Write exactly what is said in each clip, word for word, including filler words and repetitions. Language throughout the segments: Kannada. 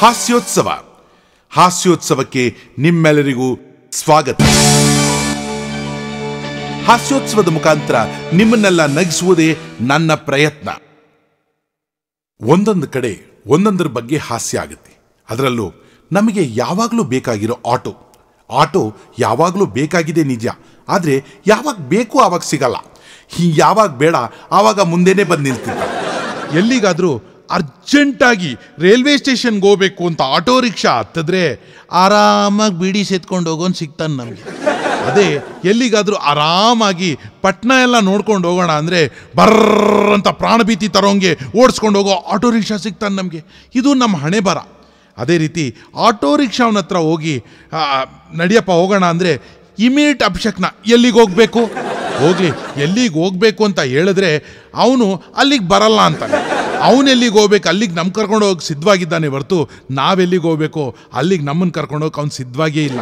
ಹಾಸ್ಯೋತ್ಸವ. ಹಾಸ್ಯೋತ್ಸವಕ್ಕೆ ನಿಮ್ಮೆಲ್ಲರಿಗೂ ಸ್ವಾಗತ. ಹಾಸ್ಯೋತ್ಸವದ ಮುಖಾಂತರ ನಿಮ್ಮನ್ನೆಲ್ಲ ನಗಿಸುವುದೇ ನನ್ನ ಪ್ರಯತ್ನ. ಒಂದೊಂದು ಕಡೆ ಒಂದೊಂದರ ಬಗ್ಗೆ ಹಾಸ್ಯ ಆಗುತ್ತೆ. ಅದರಲ್ಲೂ ನಮಗೆ ಯಾವಾಗಲೂ ಬೇಕಾಗಿರೋ ಆಟೋ ಆಟೋ ಯಾವಾಗಲೂ ಬೇಕಾಗಿದೆ ನಿಜ, ಆದರೆ ಯಾವಾಗ ಬೇಕು ಆವಾಗ ಸಿಗಲ್ಲ. ಯಾವಾಗ ಬೇಡ ಆವಾಗ ಮುಂದೆನೇ ಬಂದು ನಿಲ್ತಿರ್ತಾರೆ. ಎಲ್ಲಿಗಾದರೂ ಅರ್ಜೆಂಟಾಗಿ ರೈಲ್ವೆ ಸ್ಟೇಷನ್ಗೆ ಹೋಗ್ಬೇಕು ಅಂತ ಆಟೋ ರಿಕ್ಷಾ ಹತ್ತಿದ್ರೆ ಆರಾಮಾಗಿ ಬೀಡಿ ಸೇತ್ಕೊಂಡು ಹೋಗೋನು ಸಿಗ್ತಾನೆ ನಮಗೆ. ಅದೇ ಎಲ್ಲಿಗಾದರೂ ಆರಾಮಾಗಿ ಪಟ್ನ ಎಲ್ಲ ನೋಡ್ಕೊಂಡು ಹೋಗೋಣ ಅಂದರೆ ಬರ್ರ ಅಂತ ಪ್ರಾಣಭೀತಿ ತರೋಂಗೆ ಓಡಿಸ್ಕೊಂಡು ಹೋಗೋ ಆಟೋ ರಿಕ್ಷಾ ಸಿಗ್ತಾನೆ ನಮಗೆ. ಇದು ನಮ್ಮ ಹಣೆ ಬರ. ಅದೇ ರೀತಿ ಆಟೋ ರಿಕ್ಷಾವನ ಹತ್ರ ಹೋಗಿ ನಡಿಯಪ್ಪ ಹೋಗೋಣ ಅಂದರೆ ಇಮಿಡಿಯೇಟ್ ಅಪಶಕ್ನ, ಎಲ್ಲಿಗೆ ಹೋಗಬೇಕು ಹೋಗಲಿ, ಎಲ್ಲಿಗೆ ಹೋಗಬೇಕು ಅಂತ ಹೇಳಿದ್ರೆ ಅವನು ಅಲ್ಲಿಗೆ ಬರಲ್ಲ ಅಂತಾನೆ. ಅವನು ಎಲ್ಲಿಗೆ ಹೋಗ್ಬೇಕು ಅಲ್ಲಿಗೆ ನಮ್ಮ ಕರ್ಕೊಂಡು ಹೋಗಿ ಸಿದ್ಧವಾಗಿದ್ದಾನೆ ಹೊರತು ನಾವೆಲ್ಲಿಗೆ ಹೋಗ್ಬೇಕು ಅಲ್ಲಿಗೆ ನಮ್ಮನ್ನು ಕರ್ಕೊಂಡೋಗಿ ಅವ್ನು ಸಿದ್ಧವಾಗಿಯೇ ಇಲ್ಲ.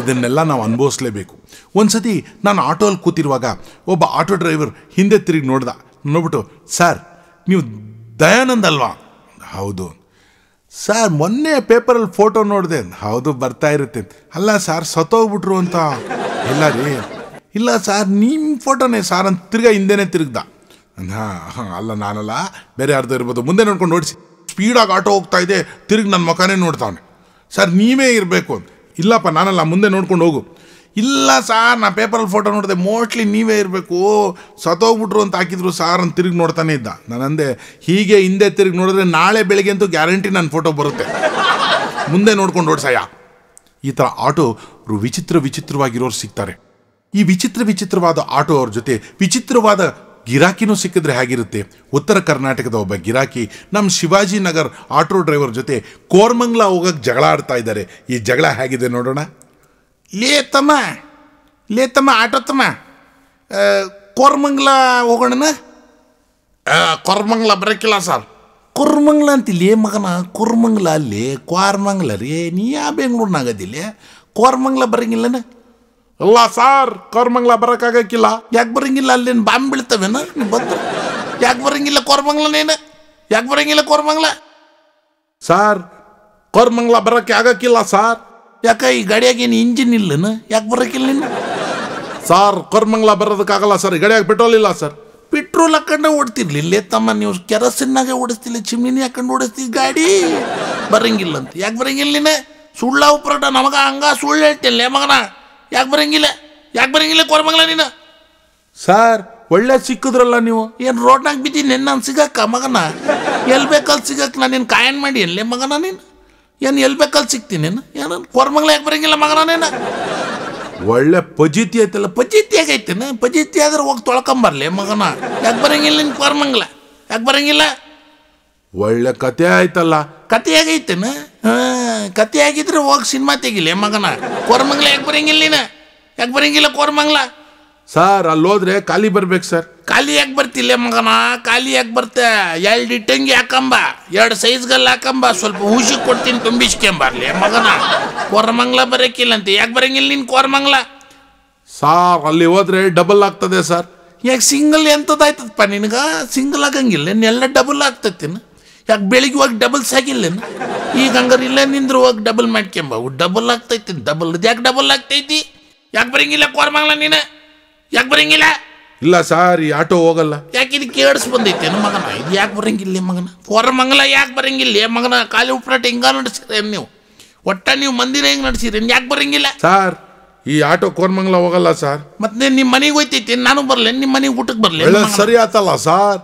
ಇದನ್ನೆಲ್ಲ ನಾವು ಅನುಭವಿಸ್ಲೇಬೇಕು. ಒಂದು ಸತಿ ನಾನು ಆಟೋಲ್ಲಿ ಕೂತಿರುವಾಗ ಒಬ್ಬ ಆಟೋ ಡ್ರೈವರ್ ಹಿಂದೆ ತಿರುಗಿ ನೋಡ್ದ. ನೋಡ್ಬಿಟ್ಟು, ಸರ್ ನೀವು ದಯಾನಂದ್ ಅಲ್ವಾ? ಹೌದು ಸರ್, ಮೊನ್ನೆ ಪೇಪರಲ್ಲಿ ಫೋಟೋ ನೋಡಿದೆ. ಹೌದು, ಬರ್ತಾ ಇರುತ್ತೆ. ಅಲ್ಲ ಸರ್ ಸತ್ತೋಗ್ಬಿಟ್ರು ಅಂತ. ಇಲ್ಲ ರೀ, ಇಲ್ಲ ಸರ್ ನಿಮ್ಮ ಫೋಟೋನೇ ಸರ್ ಅಂತ ತಿರ್ಗಾ ಹಿಂದೆನೇ ತಿರುಗ್ದ. ಹಾಂ, ಅಲ್ಲ ನಾನಲ್ಲ, ಬೇರೆ ಯಾರ್ದು ಇರ್ಬೋದು. ಮುಂದೆ ನೋಡ್ಕೊಂಡು ಓಡಿಸಿ ಸ್ಪೀಡಾಗಿ ಆಟೋ ಹೋಗ್ತಾ ಇದೆ, ತಿರುಗಿ ನನ್ನ ಮಖನೇ ನೋಡ್ತಾವನೆ. ಸರ್ ನೀವೇ ಇರಬೇಕು ಅಂತ. ಇಲ್ಲಪ್ಪ ನಾನಲ್ಲ, ಮುಂದೆ ನೋಡ್ಕೊಂಡು ಹೋಗು. ಇಲ್ಲ ಸಾರ್ ನಾ ಪೇಪರಲ್ಲಿ ಫೋಟೋ ನೋಡಿದೆ, ಮೋಸ್ಟ್ಲಿ ನೀವೇ ಇರಬೇಕು, ಸತ್ತೋಗ್ಬಿಟ್ರು ಅಂತ ಹಾಕಿದ್ರು ಸಾರ್ ಅಂತ ತಿರುಗಿ ನೋಡ್ತಾನೆ ಇದ್ದ. ನಾನಂದೆ ಹೀಗೆ ಹಿಂದೆ ತಿರುಗಿ ನೋಡಿದ್ರೆ ನಾಳೆ ಬೆಳಿಗ್ಗೆ ಅಂತೂ ಗ್ಯಾರಂಟಿ ನನ್ನ ಫೋಟೋ ಬರುತ್ತೆ, ಮುಂದೆ ನೋಡ್ಕೊಂಡು ಓಡಿಸಯ್ಯ. ಈ ಥರ ಆಟೋ ವಿಚಿತ್ರ ವಿಚಿತ್ರವಾಗಿರೋರು ಸಿಗ್ತಾರೆ. ಈ ವಿಚಿತ್ರ ವಿಚಿತ್ರವಾದ ಆಟೋ ಅವ್ರ ಜೊತೆ ವಿಚಿತ್ರವಾದ ಗಿರಾಕಿನೂ ಸಿಕ್ಕಿದ್ರೆ ಹೇಗಿರುತ್ತೆ. ಉತ್ತರ ಕರ್ನಾಟಕದ ಒಬ್ಬ ಗಿರಾಕಿ ನಮ್ಮ ಶಿವಾಜಿನಗರ್ ಆಟೋ ಡ್ರೈವರ್ ಜೊತೆ ಕೋರ್ಮಂಗ್ಲಾ ಹೋಗೋಕ್ಕೆ ಜಗಳ ಆಡ್ತಾ ಇದ್ದಾರೆ. ಈ ಜಗಳ ಹೇಗಿದೆ ನೋಡೋಣ. ಲೇ ತಮ್ಮ, ಲೇ ತಮ್ಮ ಆಟೋ ತಮ್ಮ, ಕೋರ್ಮಂಗ್ಲಾ ಹೋಗೋಣ. ಕೋರ್ಮಂಗ್ಲಾ ಬರೋಕ್ಕಿಲ್ಲ ಸರ್. ಕೋರ್ಮಂಗ್ಲಾ ಅಂತಿಲ್ಲೇ ಮಗನ, ಕೋರ್ಮಂಗ್ಲಾ ಅಲ್ಲಿ ಕೋರ್ಮಂಗ್ಲಾ ರೀ, ನೀ ಯಾ ಬೆಂಗಳೂರಿನಾಗದಿಲ್ಲ, ಕೋರ್ಮಂಗ್ಲಾ ಬರೋಂಗಿಲ್ಲನ. ಇಲ್ಲ ಸಾರ್ ಕೋರ್ಮಂಗ್ಲಾ ಬರೋಕ್ಕಾಗಕ್ಕಿಲ್ಲ. ಯಾಕೆ ಬರೋಂಗಿಲ್ಲ? ಅಲ್ಲೇನು ಬಾಂಬ್ ಬೀಳ್ತವೇನ? ನೀವು ಬಂದು ಯಾಕೆ ಬರೋಂಗಿಲ್ಲ ಕೋರ್ಮಂಗ್ಲಾನೇನು? ಯಾಕೆ ಬರೋಂಗಿಲ್ಲ ಕೋರ್ಮಂಗ್ಲಾ? ಸಾರ್ ಕೋರ್ಮಂಗ್ಲಾ ಬರೋಕ್ಕೆ ಆಗಕ್ಕಿಲ್ಲ ಸಾರ್. ಯಾಕೆ? ಈ ಗಾಡಿಯಾಗೇನು ಇಂಜಿನ್ ಇಲ್ಲನ? ಯಾಕೆ ಬರೋಕ್ಕಿಲ್ಲ ನೀನು? ಸಾರ್ ಕೋರ್ಮಂಗ್ಲಾ ಬರೋದಕ್ಕಾಗಲ್ಲ ಸರ್, ಈ ಗಾಡಿಯಾಗಿ ಪೆಟ್ರೋಲ್ ಇಲ್ಲ ಸರ್. ಪೆಟ್ರೋಲ್ ಹಾಕೊಂಡೆ ಓಡ್ತಿರ್ಲಿಲ್ಲ ತಮ್ಮ, ನೀವು ಕೆರಸಿನಾಗೆ ಓಡಿಸ್ತಿಲ್ಲ, ಚಿಮ್ನಿನೇ ಹಾಕೊಂಡು ಓಡಿಸ್ತೀವಿ ಗಾಡಿ. ಬರೋಂಗಿಲ್ಲ ಅಂತ ಯಾಕೆ ಬರೋಂಗಿಲ್ಲ ನೀನು? ಸುಳ್ಳ ಉಪ್ರಾಟ ನಮಗ ಹಂಗ ಸುಳ್ಳು ಹೇಳ್ತಿಲ್ಲ ಮಗನ. ಯಾಕೆ ಬರೋಂಗಿಲ್ಲ? ಯಾಕೆ ಬರೋಂಗಿಲ್ಲ ಕೋರ್ಮಂಗ್ಲಾ ನೀನು? ಸರ್ ಒಳ್ಳೆ ಸಿಕ್ಕಿದ್ರಲ್ಲ ನೀವು, ಏನು ರೋಡ್ನಾಗ ಬಿದ್ದೀನಿ ನಾನು ಸಿಗಕ್ಕ ಮಗನ? ಎಲ್ಲಿ ಬೇಕಲ್ಲಿ ಸಿಗಕ್ಕೆ ನಾನು ಏನು ಕಾಯನ್ ಮಾಡಿ ಎಲ್ಲೇ ಮಗನ ನೀನು? ಏನು ಎಲ್ಲಿ ಬೇಕಲ್ಲಿ ಸಿಗ್ತೀನಿ ಏನು? ಏನು ಕೋರ್ಮಂಗ್ಲಾ ಯಾಕೆ ಬರೋಂಗಿಲ್ಲ ಮಗನ ನೀನು? ಒಳ್ಳೆ ಪಜೀತಿ ಐತಲ್ಲ, ಪಜೀತಿ ಆಗೈತೇನು? ಪಜೀತಿ ಆದ್ರೆ ಹೋಗಿ ತೊಳ್ಕೊಂಬರ್ಲಿ ಮಗನ. ಯಾಕೆ ಬರೋಂಗಿಲ್ಲ ನೀನು ಕೋರ್ಮಂಗ್ಲಾ? ಯಾಕೆ ಬರೋಂಗಿಲ್ಲ? ಒಳ್ಳೆ ಕತೆ ಆಯ್ತಲ್ಲ, ಕತೆ ಆಗೈತೇನು? ಹಾಂ, ಕತೆ ಆಗಿದ್ರೆ ಹೋಗಿ ಸಿನಿಮಾ ತೆಗಿಲೇ ಮಗನ. ಕೋರ್ಮಂಗ್ಲಾ ಯಾಕೆ ಬರೋಂಗಿಲ್ಲ ನೀನು? ಯಾಕೆ ಬರೋಂಗಿಲ್ಲ ಕೋರ್ಮಂಗ್ಲಾ? ಸರ್ ಅಲ್ಲೋದ್ರೆ ಖಾಲಿ ಬರ್ಬೇಕು ಸರ್. ಖಾಲಿ ಯಾಕೆ ಬರ್ತಿಲ್ಲ ಮಗನ? ಖಾಲಿ ಯಾಕೆ ಬರ್ತೆ? ಎರಡು ಇಟ್ಟಂಗಿ ಹಾಕಂಬ, ಎರಡು ಸೈಜ್ಗಲ್ಲಿ ಹಾಕಂಬ, ಸ್ವಲ್ಪ ಹುಷಿ ಕೊಡ್ತೀನಿ ತುಂಬಿಸ್ಕೊಂಬರ್ಲಿ ಮಗನ. ಕೋರ್ಮಂಗ್ಲಾ ಬರೋಕ್ಕಿಲ್ಲ ಅಂತ ಯಾಕೆ ಬರೋಂಗಿಲ್ಲ ನೀನು ಕೋರ್ಮಂಗ್ಲಾ? ಸಾರ್ ಅಲ್ಲಿ ಹೋದ್ರೆ ಡಬಲ್ ಆಗ್ತದೆ ಸರ್. ಯಾಕೆ ಸಿಂಗಲ್ ಎಂಥದ್ದಾಯ್ತದಪ್ಪ ನಿನಗೆ? ಸಿಂಗಲ್ ಆಗಂಗಿಲ್ಲ, ಎಲ್ಲ ಡಬಲ್ ಆಗ್ತೈತಿನ. ಯಾಕೆ ಬೆಳಿಗ್ಗೆ ಹೋಗಿ ಡಬಲ್ಸ್ ಆಗಿಲ್ಲೇನು? ಈಗ ಹಂಗಾರೆ ಇಲ್ಲ ನಿಂದ್ರೆ ಹೋಗಿ ಡಬಲ್ ಮಾಡ್ಕೊಂಬವು, ಡಬಲ್ ಆಗ್ತೈತಿ. ಡಬಲ್ ಯಾಕೆ ಡಬಲ್ ಆಗ್ತೈತಿ? ಯಾಕೆ ಬರೋಂಗಿಲ್ಲ ಕೋರ್ಮಂಗ್ಲಾ ನೀನು? ಯಾಕೆ ಬರೋಂಗಿಲ್ಲ? ಇಲ್ಲ ಸಾರ್ ಈ ಆಟೋ ಹೋಗಲ್ಲ. ಯಾಕೆ ಇದು ಕೇಳಿಸ್ ಬಂದೈತೇನು ಮಗನ? ಇದು ಯಾಕೆ ಬರೋಂಗಿಲ್ಲ ಮಗನ? ಕೋರ್ಮಂಗ್ಲಾ ಯಾಕೆ ಬರೋಂಗಿಲ್ಲ ಮಗನ? ಖಾಲಿ ಉಪ್ರಾಟ ಹಿಂಗ ನಡೆಸಿರೇನು ನೀವು? ಒಟ್ಟ ನೀವು ಮಂದಿರ ಹೆಂಗೆ ನಡೆಸಿರೇನು? ಯಾಕೆ ಬರೋಂಗಿಲ್ಲ? ಸಾರ್ ಈ ಆಟೋ ಕೋರ್ಮಂಗ್ಲಾ ಹೋಗಲ್ಲ ಸಾರ್. ಮತ್ತೆ ನಿಮ್ಮ ಮನೆಗೆ ಹೋಯ್ತೈತಿ, ನಾನು ಬರಲೇನು ನಿಮ್ಮ ಮನೆಗೆ ಊಟಕ್ಕೆ ಬರಲೇ? ಸರಿ ಆತಲ್ಲ ಸಾರ್,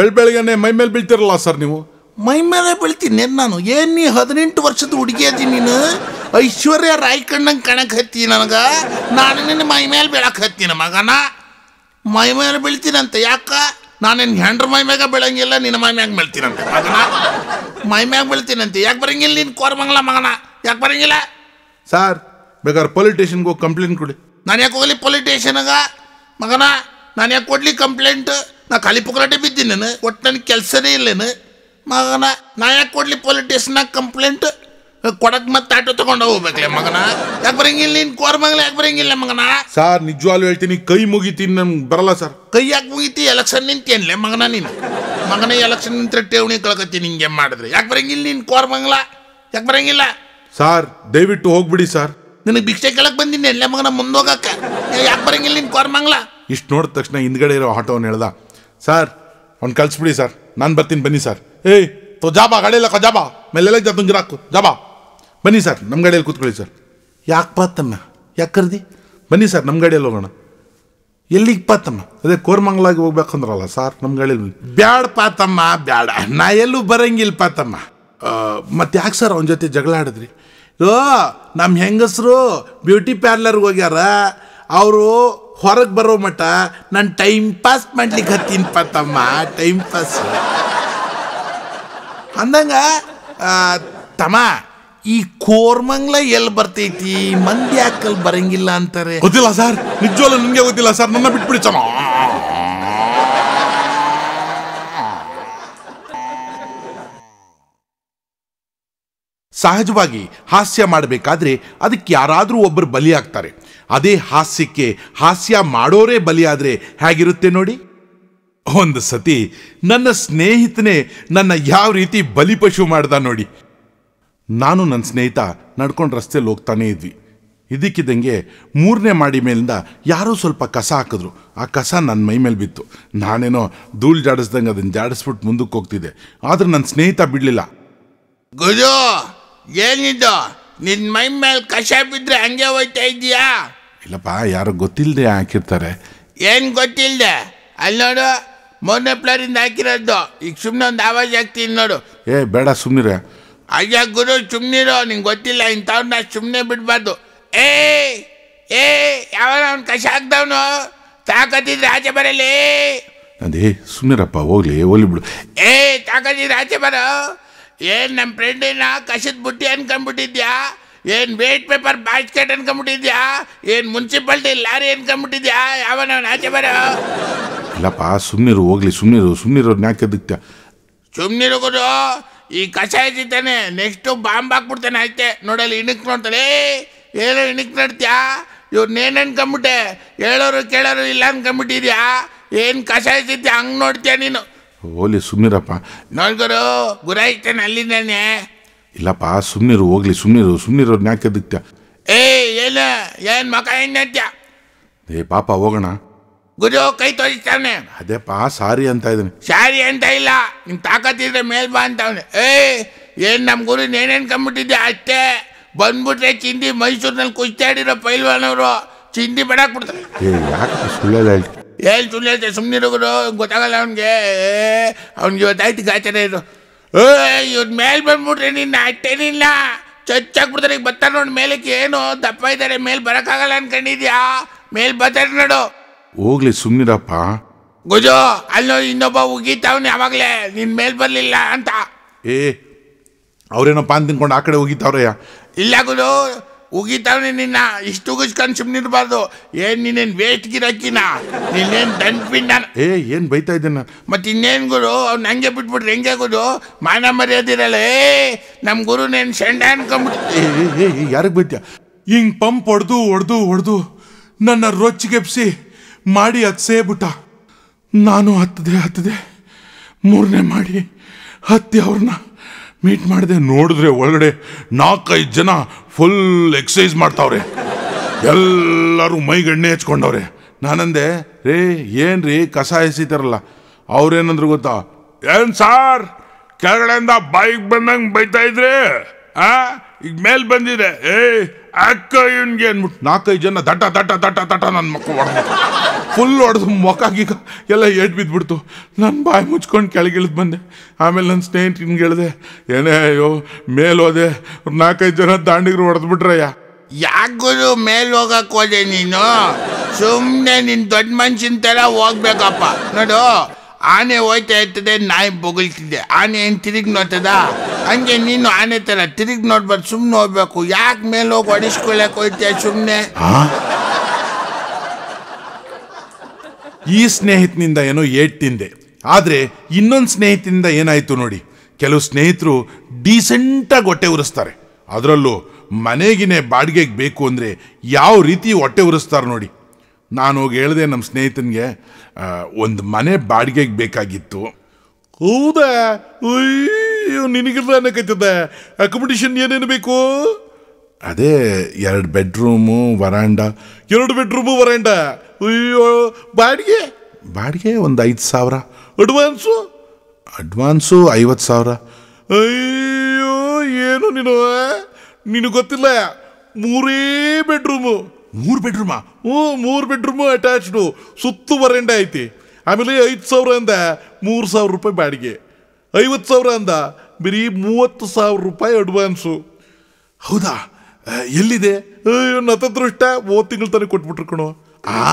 ಬೆಳ್ ಬೆಳಗ್ಗೆನೆ ಮೈ ಮೇಲೆ ಬೀಳ್ತಿರಲ್ಲ ಸರ್ ನೀವು. ಮೈ ಮೇಲೆ ಬೀಳ್ತೀನಿ ನಾನು? ಏನು ನೀ ಹದಿನೆಂಟು ವರ್ಷದ ಹುಡುಗಿ ಅದೀನಿ ನೀನು? ಐಶ್ವರ್ಯ ರಾಯ್ ಕಣ್ಣಂಗೆ ಕಣಕ್ಕೆ ಹತ್ತಿ ನನಗೆ, ನಾನು ನಿನ್ನ ಮೈ ಮೇಲೆ ಬೀಳಕ್ಕೆ ಹತ್ತೀನಿ ಮಗನ. ಮೈ ಮೇಲೆ ಬೀಳ್ತೀನಂತ ಯಾಕ? ನಾನೇನು ಹೆಂಡ್ರ ಮೈ ಮ್ಯಾಗ ಬೀಳಂಗಿಲ್ಲ, ನಿನ್ನ ಮೈ ಮ್ಯಾಗ ಬೀಳ್ತೀನಂತೆ ಮಗನ. ಮೈ ಮ್ಯಾಗ ಬೀಳ್ತೀನಂತೆ ಯಾಕೆ ಬರೋಂಗಿಲ್ಲ ನೀನು ಕೋರ್ಮಂಗ್ಲಾ ಮಗನ? ಯಾಕೆ ಬರೋಂಗಿಲ್ಲ? ಸಾರ್ ಬೇಕಾದ್ರೆ ಪೊಲೀಸ್ ಸ್ಟೇಷನ್ಗೆ ಹೋಗಿ ಕಂಪ್ಲೇಂಟ್ ಕೊಡಿ. ನಾನು ಯಾಕೆ ಹೋಗಲಿ ಪೊಲೀಸ್ ಸ್ಟೇಷನಾಗ ಮಗನ? ನಾನು ಯಾಕೆ ಕೊಡಲಿ ಕಂಪ್ಲೇಂಟ್? ನಾ ಖಾಲಿ ಪುಕರಾಟೆ ಬಿದ್ದೀನಿ ನಾನು, ಒಟ್ಟು ನನಗೆ ಕೆಲಸನೇ ಇಲ್ಲೇನು ಮಗನ? ನಾ ಯಾಕೆ ಕೊಡಲಿ ಪೊಲೀಸ್ ಸ್ಟೇಷನಾಗ ಕಂಪ್ಲೇಂಟ್? ಕೊಡಕ್ಕೆ ಮತ್ತೆ ಆಟೋ ತೊಗೊಂಡು ಹೋಗ್ಬೇಕಲೇ ಮಗನ. ಯಾಕೆ ಬರೋಂಗಿಲ್ಲ ನೀನು ಕೋರ್ಮಂಗ್ಲಾ? ಯಾಕೆ ಬರೋಂಗಿಲ್ಲ ಮಗನ? ಸಾರ್ ನಿಜವಾಗ್ಲೂ ಹೇಳ್ತೀನಿ, ಕೈ ಮುಗಿತೀನಿ, ನನ್ಗೆ ಬರಲ್ಲ ಸರ್. ಕೈ ಯಾಕೆ ಮುಗಿತಿ? ಎಲೆಕ್ಷನ್ ನಿಂತೇನಲೇ ಮಗನ ನೀನು? ಮಗನೇ ಎಲೆಕ್ಷನ್ ನಿಂತ್ರ ಠೇವಣಿ ಕಳ್ಕತ್ತೀನಿ ಹಿಂಗೆ ಮಾಡಿದ್ರೆ ಯಾಕೆ ಬರಂಗಿಲ್ಲ ನೀನು ಕೋರ್ ಮಂಗಲ ಯಾಕೆ ಬರಂಗಿಲ್ಲ ಸರ್ ದಯವಿಟ್ಟು ಹೋಗ್ಬಿಡಿ ಸರ್ ನಿನಗೆ ಭಿಕ್ಷೆ ಕೇಳಕ್ಕೆ ಬಂದಿನಿ ಎಲ್ಲ ಮಗನ ಮುಂದೆ ಹೋಗಕ್ಕೆ ಯಾಕೆ ಬರಂಗಿಲ್ಲ ನೀನು ಕೋರ್ ಮಂಗಲ ಇಷ್ಟು ನೋಡಿದ ತಕ್ಷಣ ಹಿಂದ್ಗಡೆ ಇರೋ ಆಟೋವನ್ನು ಹೇಳ್ದ ಸರ್ ಅವ್ನು ಕಳಿಸ್ಬಿಡಿ ಸರ್ ನಾನು ಬರ್ತೀನಿ ಬನ್ನಿ ಸರ್ ಏಯ್ ತೋ ಜಾಬಾ ಗಾಡಿಯಲ್ಲ ಕೊ ಜಾಬಾ ಮೇಲೆಲ್ಲ ಜಬ್ಬ ಗಿರಾಕು ಜಾಬಾ ಬನ್ನಿ ಸರ್ ನಮ್ಮ ಗಾಡಿಯಲ್ಲಿ ಕೂತ್ಕೊಳ್ಳಿ ಸರ್ ಯಾಕೆ ಪಾತಮ್ಮ ಯಾಕೆ ಕರ್ದಿ ಬನ್ನಿ ಸರ್ ನಮ್ಮ ಗಾಡಿಯಲ್ಲಿ ಹೋಗೋಣ ಎಲ್ಲಿಗೆ ಪಾತಮ್ಮ ಅದೇ ಕೋರ್ಮಂಗ್ಲಾಗಿ ಹೋಗ್ಬೇಕಂದ್ರಲ್ಲ ಸರ್ ನಮ್ಮ ಗಾಡಿಯಲ್ಲಿ ಬ್ಯಾಡ ಪಾತಮ್ಮ ಬ್ಯಾಡ ನಾ ಎಲ್ಲೂ ಬರಂಗಿಲ್ಲ ಪಾತಮ್ಮ ಮತ್ತೆ ಯಾಕೆ ಸರ್ ಅವನ ಜೊತೆ ಜಗಳ ಆಡಿದ್ರಿ ಓ ನಮ್ಮ ಹೆಂಗಸರು ಬ್ಯೂಟಿ ಪಾರ್ಲರ್ಗೆ ಹೋಗ್ಯಾರ ಅವರು ಹೊರಗೆ ಬರೋ ಮಟ್ಟ ನಾನು ಟೈಮ್ ಪಾಸ್ ಮಾಡ್ಲಿಕ್ಕೆ ಹತ್ತೀನಿ ಪಾತಮ್ಮ ಟೈಮ್ ಪಾಸ್ ಅಂದಂಗ ತಮ್ಮ ಈ ಕೋರ್ಮಂಗ್ಲ ಎಲ್ಲಿ ಬರ್ತೈತಿ ಮಂದಿ ಯಾಕಲ್ಲಿ ಬರಂಗಿಲ್ಲ ಅಂತಾರೆ ಗೊತ್ತಿಲ್ಲ ಸರ್ ನಿಜವಲ್ಲ ನಿಮಗೆ ಗೊತ್ತಿಲ್ಲ ಸರ್ ನನ್ನ ಬಿಟ್ಬಿಡಿ ಚಮ ಸಹಜವಾಗಿ ಹಾಸ್ಯ ಮಾಡಬೇಕಾದ್ರೆ ಅದಕ್ಕೆ ಯಾರಾದರೂ ಒಬ್ಬರು ಬಲಿಯಾಗ್ತಾರೆ ಅದೇ ಹಾಸ್ಯಕ್ಕೆ ಹಾಸ್ಯ ಮಾಡೋರೇ ಬಲಿಯಾದರೆ ಹೇಗಿರುತ್ತೆ ನೋಡಿ ಒಂದು ಸತಿ ನನ್ನ ಸ್ನೇಹಿತನೇ ನನ್ನ ಯಾವ ರೀತಿ ಬಲಿಪಶು ಮಾಡ್ದ ನೋಡಿ ನಾನು ನನ್ನ ಸ್ನೇಹಿತ ನಡ್ಕೊಂಡು ರಸ್ತೆಯಲ್ಲಿ ಹೋಗ್ತಾನೇ ಇದ್ವಿ ಇದಕ್ಕಿದ್ದಂಗೆ ಮೂರನೇ ಮಾಡಿ ಮೇಲಿಂದ ಯಾರೋ ಸ್ವಲ್ಪ ಕಸ ಹಾಕಿದ್ರು ಆ ಕಸ ನನ್ನ ಮೈ ಮೇಲೆ ಬಿತ್ತು ನಾನೇನೋ ಧೂಳು ಜಾಡಿಸ್ದಂಗೆ ಅದನ್ನು ಜಾಡಿಸ್ಬಿಟ್ಟು ಮುಂದಕ್ಕೆ ಹೋಗ್ತಿದ್ದೆ ಆದ್ರೆ ನನ್ನ ಸ್ನೇಹಿತ ಬಿಡಲಿಲ್ಲ ಗುರು ಏನಿದ್ದು ನಿನ್ನ ಮೈ ಮೇಲೆ ಕಸ ಬಿದ್ದರೆ ಹಂಗೆ ಹೋಯ್ತಾ ಇದೆಯಾ ಇಲ್ಲಪ್ಪ ಯಾರು ಗೊತ್ತಿಲ್ಲದೆ ಹಾಕಿರ್ತಾರೆ ಏನು ಗೊತ್ತಿಲ್ಲದೆ ಅಲ್ಲಿ ನೋಡು ಮೊನ್ನೆ ಪ್ಲಾರಿಂದ ಹಾಕಿರೋದು ಈಗ ಸುಮ್ಮನೆ ಒಂದು ಆವಾಜ್ ಹಾಕ್ತೀನಿ ನೋಡು ಏ ಬೇಡ ಸುಮ್ಮನಿರ ಅಯ್ಯ ಗುರು ಸುಮ್ಮನಿರೋ ನಿಂಗೆ ಗೊತ್ತಿಲ್ಲ ಇಂಥವ್ನ ಸುಮ್ಮನೆ ಬಿಡಬಾರ್ದು ಏ ಏ ಯಾವನ ಅವ್ನು ಕಷ ಹಾಕ್ದವನು ತಾಕತ್ತಿದ್ರೆ ಆಚೆ ಬರಲಿ ಅದೇ ಸುಮ್ಮನಿರಪ್ಪ ಹೋಗ್ಲಿ ಹೋಗ್ಲಿ ಬಿಡು ಏ ತಾಕತ್ತಿದ್ರೆ ಆಚೆ ಬರೋ ಏನು ನಮ್ಮ ಫ್ರೆಂಡಿನ ಕಷದ ಬುಟ್ಟಿ ಅನ್ಕೊಂಡ್ಬಿಟ್ಟಿದ್ಯಾ ಏನು ವೇಟ್ ಪೇಪರ್ ಬಾಸ್ಕೆಟ್ ಅನ್ಕೊಂಡ್ಬಿಟ್ಟಿದ್ಯಾ ಏನು ಮುನ್ಸಿಪಾಲ್ಟಿ ಲಾರಿ ಅನ್ಕೊಂಡ್ಬಿಟ್ಟಿದ್ಯಾ ಯಾವನ ಅವ್ನು ಆಚೆ ಬರೋ ಇಲ್ಲಪ್ಪ ಸುಮ್ಮನಿರು ಹೋಗ್ಲಿ ಸುಮ್ಮನಿರು ಸುಮ್ಮನಿರೋ ಯಾಕೆದಕ್ಕೆ ಸುಮ್ಮನಿರು ಗುರು ಈ ಕಷ ಎತ್ತಿತಾನೆ ನೆಕ್ಸ್ಟು ಬಾಂಬ್ ಹಾಕ್ಬಿಡ್ತಾನೆ ಆಯ್ತೆ ನೋಡಲ್ಲಿ ಇಣಕ್ ನೋಡ್ತಾನೆ ಏನೋ ಇಣಕ್ ನೋಡ್ತೀಯಾ ಇವ್ರನ್ನೇನು ಅನ್ಕೊಂಬಿಟ್ಟೆ ಹೇಳೋರು ಕೇಳೋರು ಇಲ್ಲ ಅನ್ಕೊಂಬಿಟ್ಟಿದ್ಯಾ ಏನು ಕಷ ಎತ್ತಿದ್ಯಾ ಹಂಗೆ ನೋಡ್ತೀಯ ನೀನು ಹೋಗ್ಲಿ ಸುಮ್ಮನಿರಪ್ಪ ನೋಡ್ಗರು ಗುರಾಯ್ತಾನೆ ಅಲ್ಲಿದ್ದಾನೆ ಇಲ್ಲಪ್ಪ ಸುಮ್ಮನಿರು ಹೋಗ್ಲಿ ಸುಮ್ಮನಿರು ಸುಮ್ಮನಿರೋ ಯಾಕೆದಕ್ಕೆ ಏ ಏನ ಏನು ಮಕ ಹೆಣ್ಣತ್ಯ ಏ ಪಾಪ ಹೋಗೋಣ ಗುರು ಕೈ ತೋರಿಸ್ತಾವನೆ ಅದೇಪ್ಪ ಸಾರಿ ಅಂತ ಇದ್ದಾನೆ ಸಾರಿ ಅಂತ ಇಲ್ಲ ನಿಮ್ ತಾಕತ್ತಿದ್ರೆ ಮೇಲ್ ಬಾ ಅಂತವನೆ ಏ ಏನ್ ನಮ್ ಗುರು ಏನೇನ್ ಕಂಬಿಟ್ಟಿದ್ದೆ ಅಷ್ಟೇ ಬಂದ್ಬಿಟ್ರೆ ಚಿಂದಿ ಮೈಸೂರಿನಲ್ಲಿ ಕುಸ್ತಾಡಿರೋ ಪೈಲ್ವಾನವರು ಚಿಂದಿ ಬಡಾಕ್ ಬಿಡ್ತಾರೆ ಏನ್ ಸುಳ್ಳು ಹೇಳ್ತಾರೆ ಸುಮ್ಮನಿರೋ ಗುರು ಗೊತ್ತಾಗಲ್ಲ ಅವನ್ಗೆ ಅವ್ನಿಗೆ ಇವತ್ತಾಯ್ತು ಗಾಚಾರ ಇರು ಏ ಇವ್ರ ಮೇಲ್ ಬಂದ್ಬಿಟ್ರೆ ನಿನ್ನ ಅಟ್ಟೇನಿಲ್ಲ ಚಚ್ಚಾಕ್ಬಿಡ್ತಾರೆ ಈಗ ಬರ್ತಾರೆ ನೋಡಿ ಮೇಲಕ್ಕೆ ಏನು ದಪ್ಪ ಇದ್ದಾರೆ ಮೇಲ್ ಬರಕ್ಕಾಗಲ್ಲ ಅನ್ಕೊಂಡಿದ್ಯಾ ಮೇಲ್ ಬರ್ತಾರೆ ನೋಡು ಹೋಗ್ಲಿ ಸುಮ್ಮನಿರಪ್ಪ ಗುಜೋ ಅಲ್ಲೋ ಇನ್ನೊಬ್ಬ ಉಗೀತಾವ್ನೆ ಅವಾಗಲೇ ನಿನ್ನ ಮೇಲೆ ಬರಲಿಲ್ಲ ಅಂತ ಏ ಅವ್ರೇನಪ್ಪ ಅಂತ ತಿನ್ಕೊಂಡು ಆ ಕಡೆ ಉಗೀತಾವ್ರಯ್ಯ ಇಲ್ಲ ಗುಜೋ ಉಗೀತಾವ್ನೆ ನಿನ್ನ ಇಷ್ಟು ಉಗಿಸ್ಕೊಂಡು ಸುಮ್ಮನಿರ್ಬಾರ್ದು ಏನು ನೀನೇನು ವೇಸ್ಟ್ ಗಿರಾಕಿನ ನೀನೇನು ದಂಡ್ಪಿಂಡ ಏ ಏನು ಬೈತಾ ಇದ್ದೇನೆ ಮತ್ತು ಇನ್ನೇನು ಗುರು ಅವ್ನು ಹಂಗೆ ಬಿಟ್ಬಿಟ್ರೆ ಹೆಂಗೆ ಗುರು ಮಾನ ಮರ್ಯಾದಿರಲ್ಲ ಏ ನಮ್ಮ ಗುರು ನೇನು ಸೆಂಡ ಅನ್ಕೊಂಬಿಟ್ಟು ಏ ಯಾರಿಗೆ ಬೈತ್ಯ ಹಿಂಗೆ ಪಂಪ್ ಹೊಡೆದು ಹೊಡೆದು ಹೊಡೆದು ನನ್ನ ರೊಚ್ಚಿಗೆಪ್ಸಿ ಮಾಡಿ ಹತ್ಸೇ ಬಿಟ್ಟ ನಾನು ಹತ್ತದೆ ಹತ್ತದೆ ಮೂರನೇ ಮಾಡಿ ಹತ್ತಿ ಅವ್ರನ್ನ ಮೀಟ್ ಮಾಡಿದೆ ನೋಡಿದ್ರೆ ಒಳಗಡೆ ನಾಲ್ಕೈದು ಜನ ಫುಲ್ ಎಕ್ಸಸೈಸ್ ಮಾಡ್ತಾವ್ರೆ ಎಲ್ಲರೂ ಮೈಗೆ ಎಣ್ಣೆ ಹಚ್ಕೊಂಡವ್ರೆ ನಾನಂದೆ ರೇ ಏನು ರೀ ಕಸ ಎಸಿತಾರಲ್ಲ ಅವ್ರೇನಂದ್ರು ಗೊತ್ತಾ ಏನು ಸಾರ್ ಕೆಳಗಡೆಯಿಂದ ಬಾಯಿಗೆ ಬಂದಂಗೆ ಬೈತಾ ಇದ್ರಿ ಆ ಈಗ ಮೇಲೆ ಬಂದಿದೆ ಏ ಅಕ್ಕ ಇವನ್ಗೆ ಅನ್ಬಿಟ್ಟು ನಾಲ್ಕೈದು ಜನ ದಟ್ಟ ದಟ್ಟ ದಟ್ಟ ದಟ್ಟ ನನ್ನ ಮಕ್ಕ ಹೊಡೆದ ಫುಲ್ ಹೊಡೆದು ಮೊಕ್ಕೀಗ ಎಲ್ಲ ಏಟ್ ಬಿದ್ದುಬಿಡ್ತು ನಾನು ಬಾಯಿ ಮುಚ್ಕೊಂಡು ಕೆಳಗಿಳಿದು ಬಂದೆ ಆಮೇಲೆ ನನ್ನ ಸ್ನೇಹಿತನಿಗೆ ಹೇಳಿದೆ ಏನೇ ಅಯ್ಯೋ ಮೇಲೆ ಹೋದೆ ನಾಲ್ಕೈದು ಜನ ದಾಂಡಿಗರು ಹೊಡೆದ್ಬಿಟ್ರಯ್ಯ ಯಾಕೋ ಮೇಲೆ ಹೋಗಕ್ಕೆ ಹೋದೆ ನೀನು ಸುಮ್ಮನೆ ನಿನ್ನ ದೊಡ್ಡ ಮನುಷ್ಯನ ಥರ ಹೋಗ್ಬೇಕಪ್ಪ ನೋಡು ಆನೆ ಹೋಯ್ತಾ ಇರ್ತದೆ ನಾಯಿ ಬೊಗಳ್ತಿದ್ದೆ ಆನೆ ಏನು ತಿರುಗಿ ನೋಡ್ತದ ಹಂಗೆ ನೀನು ಆನೆ ಥರ ತಿರುಗಿ ನೋಡ್ಬಾರ್ದು ಸುಮ್ಮನೆ ಹೋಗ್ಬೇಕು ಯಾಕೆ ಮೇಲೆ ಹೋಗಿ ಹೊಡಿಸ್ಕೊಳ್ಳಕ್ಕೆ ಹೋಯ್ತೀಯ ಸುಮ್ಮನೆ ಈ ಸ್ನೇಹಿತನಿಂದ ಏನೋ ಏಟ್ ತಿಂದೆ ಆದರೆ ಇನ್ನೊಂದು ಸ್ನೇಹಿತನಿಂದ ಏನಾಯಿತು ನೋಡಿ ಕೆಲವು ಸ್ನೇಹಿತರು ಡೀಸೆಂಟಾಗಿ ಹೊಟ್ಟೆ ಉರಿಸ್ತಾರೆ ಅದರಲ್ಲೂ ಮನೆಗಿನೇ ಬಾಡಿಗೆಗೆ ಬೇಕು ಅಂದರೆ ಯಾವ ರೀತಿ ಹೊಟ್ಟೆ ಉರಿಸ್ತಾರೆ ನೋಡಿ ನಾನು ಹೋಗಿ ಹೇಳಿದೆ ನಮ್ಮ ಸ್ನೇಹಿತನಿಗೆ ಒಂದು ಮನೆ ಬಾಡಿಗೆಗೆ ಬೇಕಾಗಿತ್ತು ಹೌದಾ? ಅಯ್ಯೋ, ನಿನಗಿರ್ದಾನೆ ಕೈತದ ಅಕೊಮಡೇಷನ್ ಏನೇನು ಬೇಕು? ಅದೇ ಎರಡು ಬೆಡ್ರೂಮು ವರಾಂಡ. ಎರಡು ಬೆಡ್ರೂಮು ವರಾಂಡ? ಅಯ್ಯೋ. ಬಾಡಿಗೆ? ಬಾಡಿಗೆ ಒಂದು ಐದು ಸಾವಿರ. ಅಡ್ವಾನ್ಸು? ಅಡ್ವಾನ್ಸು ಐವತ್ತು ಸಾವಿರ. ಅಯ್ಯೋ, ಏನು ನೀನು ನಿನಗೆ ಗೊತ್ತಿಲ್ಲ, ಮೂರೇ ಬೆಡ್ರೂಮು. ಮೂರು ಬೆಡ್ರೂಮಾ? ಹ್ಞೂ, ಮೂರು ಬೆಡ್ರೂಮು ಅಟ್ಯಾಚ್ಡು, ಸುತ್ತು ವರಾಂಡ ಐತಿ. ಆಮೇಲೆ ಐದು ಸಾವಿರ ಅಂದ ಮೂರು ಸಾವಿರ ರೂಪಾಯಿ ಬಾಡಿಗೆ, ಐವತ್ತು ಸಾವಿರ ಅಂದ ಬರೀ ಮೂವತ್ತು ಸಾವಿರ ರೂಪಾಯಿ ಅಡ್ವಾನ್ಸು. ಹೌದಾ? ಎಲ್ಲಿದೆ? ನತದೃಷ್ಟ ಮೂವತ್ತು ತಿಂಗಳ ತನಕ ಕೊಟ್ಬಿಟ್ರು ಕಣೋ. ಆ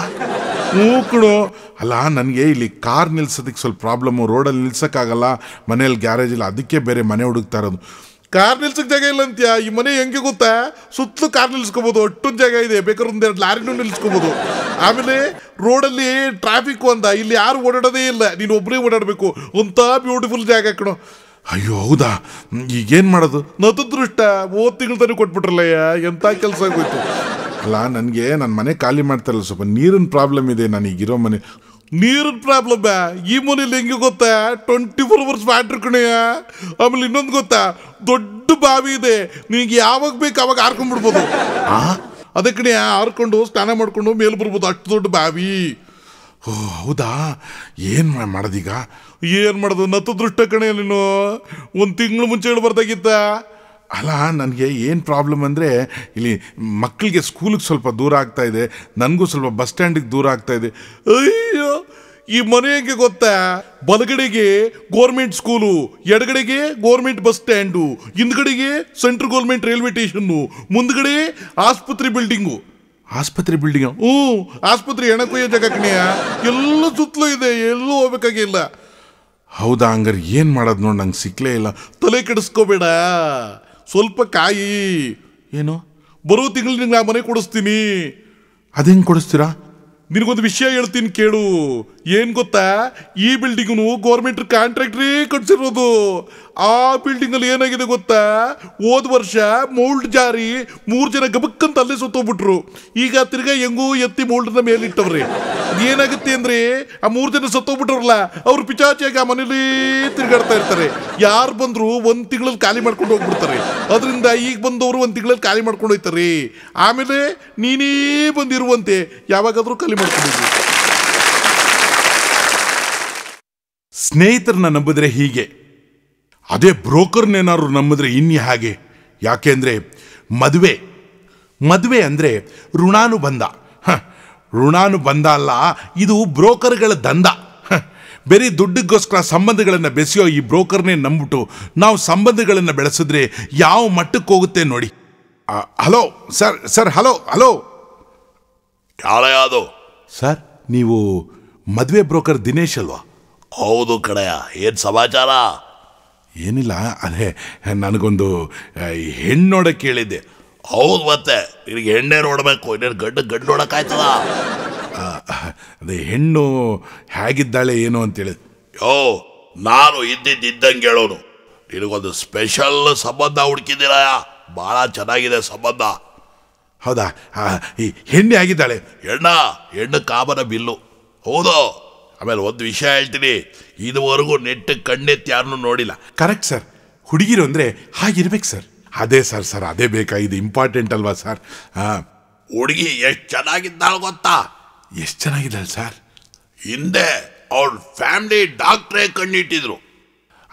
ಹ್ಞೂ ಕಣೋ. ಅಲ್ಲ, ನನಗೆ ಇಲ್ಲಿ ಕಾರ್ ನಿಲ್ಸೋದಕ್ಕೆ ಸ್ವಲ್ಪ ಪ್ರಾಬ್ಲಮ್ಮು, ರೋಡಲ್ಲಿ ನಿಲ್ಸೋಕ್ಕಾಗಲ್ಲ, ಮನೇಲಿ ಗ್ಯಾರೇಜ್ ಇಲ್ಲ, ಅದಕ್ಕೆ ಬೇರೆ ಮನೆ ಹುಡುಕ್ತಾ ಇರೋದು. ಕಾರ್ ನಿಲ್ಸಕ್ಕೆ ಜಾಗ ಇಲ್ಲ ಅಂತ್ಯ? ಈ ಮನೆ ಹೆಂಗೆ ಗೊತ್ತಾ, ಸುತ್ತಲೂ ಕಾರ್ ನಿಲ್ಸ್ಕೊಬೋದು, ಒಟ್ಟೊಂದು ಜಾಗ ಇದೆ, ಬೇಕಾದ್ರೆ ಒಂದೆರಡು ಲಾರಿನೂ ನಿಲ್ಸ್ಕೊಬೋದು. ಆಮೇಲೆ ರೋಡಲ್ಲಿ ಟ್ರಾಫಿಕ್ಕು ಅಂದ ಇಲ್ಲಿ ಯಾರು ಓಡಾಡೋದೇ ಇಲ್ಲ, ನೀನು ಒಬ್ಬರೇ ಓಡಾಡಬೇಕು, ಒಂಥ ಬ್ಯೂಟಿಫುಲ್ ಜಾಗ ಹಾಕಣೋ. ಅಯ್ಯೋ, ಹೌದಾ? ಈಗೇನು ಮಾಡೋದು? ನತದೃಷ್ಟ ಮೂವತ್ತು ತಿಂಗಳ ತನಕ ಕೊಟ್ಬಿಟ್ರಲ್ಲಯ್ಯ, ಎಂಥ ಕೆಲಸ ಆಗೋಯ್ತು. ಅಲ್ಲ, ನನಗೆ ನನ್ನ ಮನೆ ಖಾಲಿ ಮಾಡ್ತಾರಲ್ಲ, ಸ್ವಲ್ಪ ನೀರಿನ ಪ್ರಾಬ್ಲಮ್ ಇದೆ ನನಗಿರೋ ಮನೆ. ನೀರಿನ ಪ್ರಾಬ್ಲಮ್ ಈ ಮನೇಲಿ ಹೆಂಗೆ ಗೊತ್ತಾ, ಟ್ವೆಂಟಿ ಫೋರ್ ಅವರ್ಸ್ ವಾಟ್ರ್ ಕಣೆಯ. ಆಮೇಲೆ ಇನ್ನೊಂದು ಗೊತ್ತಾ, ದೊಡ್ಡ ಬಾವಿ ಇದೆ, ನಿನಗೆ ಯಾವಾಗ ಬೇಕು ಆವಾಗ ಹಾರ್ಕೊಂಡ್ಬಿಡ್ಬೋದು. ಆ ಅದೇ ಕಣೆಯ, ಹಾರ್ಕೊಂಡು ಸ್ನಾನ ಮಾಡಿಕೊಂಡು ಮೇಲೆ ಬರ್ಬೋದು, ಅಷ್ಟು ದೊಡ್ಡ ಬಾವಿ. ಓ ಹೌದಾ? ಏನು ಮಾಡೋದೀಗ? ಏನು ಮಾಡೋದು, ನತದೃಷ್ಟ ಕಣೆಯ ನೀನು. ಒಂದು ತಿಂಗಳು ಮುಂಚೆ ಹೇಳ್ಬಾರ್ದಾಗಿತ್ತ. ಅಲ್ಲ, ನನಗೆ ಏನು ಪ್ರಾಬ್ಲಮ್ ಅಂದರೆ, ಇಲ್ಲಿ ಮಕ್ಕಳಿಗೆ ಸ್ಕೂಲಿಗೆ ಸ್ವಲ್ಪ ದೂರ ಆಗ್ತಾಯಿದೆ, ನನಗೂ ಸ್ವಲ್ಪ ಬಸ್ ಸ್ಟ್ಯಾಂಡಿಗೆ ದೂರ ಆಗ್ತಾಯಿದೆ. ಅಯ್ಯೋ, ಈ ಮನೆಗೆ ಗೊತ್ತಾ, ಬಲಗಡೆಗೆ ಗೋರ್ಮೆಂಟ್ ಸ್ಕೂಲು, ಎಡಗಡೆಗೆ ಗೋರ್ಮೆಂಟ್ ಬಸ್ ಸ್ಟ್ಯಾಂಡು, ಹಿಂದ್ಗಡೆಗೆ ಸೆಂಟ್ರಲ್ ಗೋರ್ಮೆಂಟ್ ರೈಲ್ವೆ ಸ್ಟೇಷನ್ನು, ಮುಂದ್ಗಡೆ ಆಸ್ಪತ್ರೆ ಬಿಲ್ಡಿಂಗು. ಆಸ್ಪತ್ರೆ ಬಿಲ್ಡಿಂಗು? ಹ್ಞೂ, ಆಸ್ಪತ್ರೆ ಹೆಣಕೊಯ್ಯ ಜಾಗ ಕಣೆಯ, ಎಲ್ಲ ಸುತ್ತಲೂ ಇದೆ, ಎಲ್ಲೂ ಹೋಗ್ಬೇಕಾಗಿಲ್ಲ. ಹೌದಾ? ಹಂಗಾರೆ ಏನು ಮಾಡೋದು ನೋಡಿ, ನಂಗೆ ಸಿಕ್ಕಲೇ ಇಲ್ಲ. ತಲೆ ಕೆಡಿಸ್ಕೋಬೇಡ, ಸ್ವಲ್ಪ ಕಾಯಿ. ಏನು? ಬರೋ ತಿಂಗಳು ನಿಂಗೆ ನಾ ಮನೆ ಕೊಡಿಸ್ತೀನಿ. ಅದು ಹೆಂಗೆ ಕೊಡಿಸ್ತೀರಾ? ನಿನಗೊಂದು ವಿಷಯ ಹೇಳ್ತೀನಿ ಕೇಳು. ಏನು ಗೊತ್ತಾ, ಈ ಬಿಲ್ಡಿಂಗು ಗೌರ್ಮೆಂಟ್ ಕಾಂಟ್ರಾಕ್ಟ್ರೇ ಕಟ್ಸಿರೋದು. ಆ ಬಿಲ್ಡಿಂಗಲ್ಲಿ ಏನಾಗಿದೆ ಗೊತ್ತಾ, ಹೋದ ವರ್ಷ ಮೌಲ್ಡ್ ಜಾರಿ ಮೂರು ಜನ ಗಬಕ್ಕಂತ ಅಲ್ಲೇ ಸತ್ತೋಗ್ಬಿಟ್ರು. ಈಗ ತಿರ್ಗಾ ಹೆಂಗೂ ಎತ್ತಿ ಮೌಲ್ಡ್ನ ಮೇಲಿಟ್ಟವ್ರಿ. ಏನಾಗುತ್ತೆ ಅಂದರೆ, ಆ ಮೂರು ಜನ ಸತ್ತೋಗ್ಬಿಟ್ರಲ್ಲ, ಅವ್ರು ಪಿಚಾಚಿಯಾಗಿ ಆ ಮನೇಲಿ ತಿರುಗಾಡ್ತಾ ಇರ್ತಾರೆ. ಯಾರು ಬಂದರೂ ಒಂದು ತಿಂಗಳಲ್ಲಿ ಖಾಲಿ ಮಾಡ್ಕೊಂಡು ಹೋಗ್ಬಿಡ್ತಾರೆ. ಅದರಿಂದ ಈಗ ಬಂದವರು ಒಂದು ತಿಂಗಳಲ್ಲಿ ಖಾಲಿ ಮಾಡ್ಕೊಂಡು ಹೋಗ್ತಾರೆ. ಆಮೇಲೆ ನೀನೇ ಬಂದಿರುವಂತೆ ಯಾವಾಗಾದರೂ ಖಾಲಿ ಮಾಡ್ಕೊಂಡಿದ್ವಿ. ಸ್ನೇಹಿತರನ್ನ ನಂಬಿದ್ರೆ ಹೀಗೆ, ಅದೇ ಬ್ರೋಕರ್ನೇನಾದ್ರು ನಂಬಿದ್ರೆ ಇನ್ನು ಹಾಗೆ. ಯಾಕೆಂದರೆ ಮದುವೆ ಮದುವೆ ಅಂದರೆ ಋಣಾನುಬಂಧ. ಹಾಂ, ಋಣಾನುಬಂಧ ಅಲ್ಲ, ಇದು ಬ್ರೋಕರ್ಗಳ ದಂಧ. ಬೇರೆ ದುಡ್ಡಿಗೋಸ್ಕರ ಸಂಬಂಧಗಳನ್ನು ಬೆಸೆಯೋ ಈ ಬ್ರೋಕರ್ನೇ ನಂಬಿಬಿಟ್ಟು ನಾವು ಸಂಬಂಧಗಳನ್ನು ಬೆಳೆಸಿದ್ರೆ ಯಾವ ಮಟ್ಟಕ್ಕೆ ಹೋಗುತ್ತೆ ನೋಡಿ. Hello sir, sir hello hello ಯಾರ ಯಾವುದು ಸರ್? ನೀವು ಮದುವೆ ಬ್ರೋಕರ್ ದಿನೇಶ್ ಅಲ್ವಾ? ಹೌದು ಕಡೆಯ. ಏನು ಸಮಾಚಾರ? ಏನಿಲ್ಲ, ಅದೇ ನನಗೊಂದು ಹೆಣ್ಣು ನೋಡೋಕೆ ಕೇಳಿದ್ದೆ. ಹೌದು, ಮತ್ತೆ ನಿನಗೆ ಹೆಣ್ಣೇ ನೋಡಬೇಕು, ಇನ್ನೇನು ಗಂಡು ಗಂಡು ನೋಡೋಕ್ಕಾಯ್ತದ? ಅದೇ ಹೆಣ್ಣು ಹೇಗಿದ್ದಾಳೆ ಏನು ಅಂತೇಳಿ. ಯೋ, ನಾನು ಇದ್ದಿದ್ದಂಗೆ ಹೇಳೋನು, ನಿನಗೊಂದು ಸ್ಪೆಷಲ್ ಸಂಬಂಧ ಹುಡುಕಿದ್ದೀರಾ, ಭಾಳ ಚೆನ್ನಾಗಿದೆ ಸಂಬಂಧ. ಹೌದಾ? ಈ ಹೆಣ್ಣು ಆಗಿದ್ದಾಳೆ? ಹೆಣ್ಣ ಹೆಣ್ಣು ಕಾಮನ ಬಿಲ್ಲು. ಹೌದು. ಆಮೇಲೆ ಒಂದು ವಿಷಯ ಹೇಳ್ತೀನಿ, ಇದುವರೆಗೂ ನೆಟ್ಟು ಕಣ್ಣೆತ್ತಿ ಯಾರನ್ನೂ ನೋಡಿಲ್ಲ. ಕರೆಕ್ಟ್ ಸರ್, ಹುಡುಗಿರು ಅಂದರೆ ಹಾಗಿರ್ಬೇಕು ಸರ್. ಅದೇ ಸರ್, ಸರ್ ಅದೇ ಬೇಕಾಗಿದೆ, ಇಂಪಾರ್ಟೆಂಟ್ ಅಲ್ವಾ ಸರ್? ಹಾಂ, ಹುಡುಗಿ ಎಷ್ಟು ಚೆನ್ನಾಗಿದ್ದಾಳೆ ಗೊತ್ತಾ? ಎಷ್ಟು ಚೆನ್ನಾಗಿದ್ದಾಳೆ ಸರ್? ಹಿಂದೆ ಅವ್ರ ಫ್ಯಾಮಿಲಿ ಡಾಕ್ಟ್ರೇ ಕಣ್ಣಿಟ್ಟಿದ್ರು.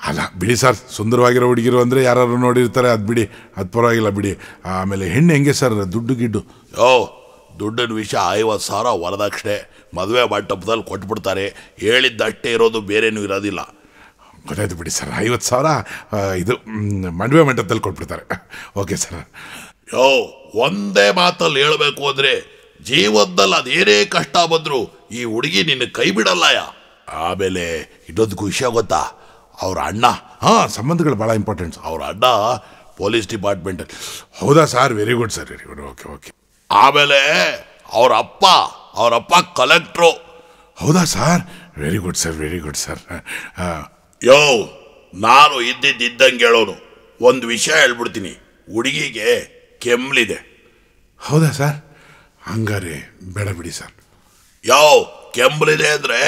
ಅಲ್ಲ ಬಿಡಿ ಸರ್, ಸುಂದರವಾಗಿರೋ ಹುಡುಗಿರು ಅಂದರೆ ಯಾರು ನೋಡಿರ್ತಾರೆ, ಅದು ಬಿಡಿ, ಅದು ಪರವಾಗಿಲ್ಲ ಬಿಡಿ. ಆಮೇಲೆ ಹೆಣ್ಣು ಹೆಂಗೆ ಸರ್, ದುಡ್ಡು ಗಿಡ್ಡು? ಓ, ದುಡ್ಡಿನ ವಿಷಯ ಐವತ್ತು ಸಾವಿರ ವರದಕ್ಷಿಣೆ, ಮದುವೆ ಮಂಟಪದಲ್ಲಿ ಕೊಟ್ಬಿಡ್ತಾರೆ, ಹೇಳಿದ್ದಷ್ಟೇ ಇರೋದು, ಬೇರೇನೂ ಇರೋದಿಲ್ಲ. ಗೊತ್ತಾಯ್ತು ಬಿಡಿ ಸರ್, ಐವತ್ತು ಸಾವಿರ ಇದು ಮದುವೆ ಮಂಟಪದಲ್ಲಿ ಕೊಟ್ಬಿಡ್ತಾರೆ. Okay sir. ಯೋ, ಒಂದೇ ಮಾತಲ್ಲಿ ಹೇಳಬೇಕು ಅಂದರೆ, ಜೀವನದಲ್ಲಿ ಅದೇನೇ ಕಷ್ಟ ಬಂದರೂ ಈ ಹುಡುಗಿ ನಿನ್ನ ಕೈ ಬಿಡಲ್ಲಯ. ಆಮೇಲೆ ಇನ್ನೊಂದು ವಿಷಯ ಗೊತ್ತಾ, ಅವ್ರ ಅಣ್ಣ. ಹಾಂ, ಸಂಬಂಧಗಳು ಭಾಳ ಇಂಪಾರ್ಟೆಂಟ್ಸ್. ಅವ್ರ ಅಣ್ಣ ಪೊಲೀಸ್ ಡಿಪಾರ್ಟ್ಮೆಂಟಲ್ಲಿ. ಹೌದಾ sir? Very good sir, very good. Okay okay. ಆಮೇಲೆ ಅವ್ರ ಅಪ್ಪ ಅವರಪ್ಪ ಕಲೆಕ್ಟ್ರು. ಹೌದಾ sir? Very good sir, very good sir. ಯೋ, ನಾನು ಇದ್ದಿದ್ದಂಗೆ ಹೇಳೋನು, ಒಂದು ವಿಷಯ ಹೇಳ್ಬಿಡ್ತೀನಿ, ಹುಡುಗಿಗೆ ಕೆಮ್ಮಲಿದೆ. ಹೌದಾ ಸರ್? ಹಂಗಾರೆ ಬೇಡ ಬಿಡಿ ಸರ್. ಯೋ, ಕೆಮ್ಮಲಿದೆ ಅಂದರೆ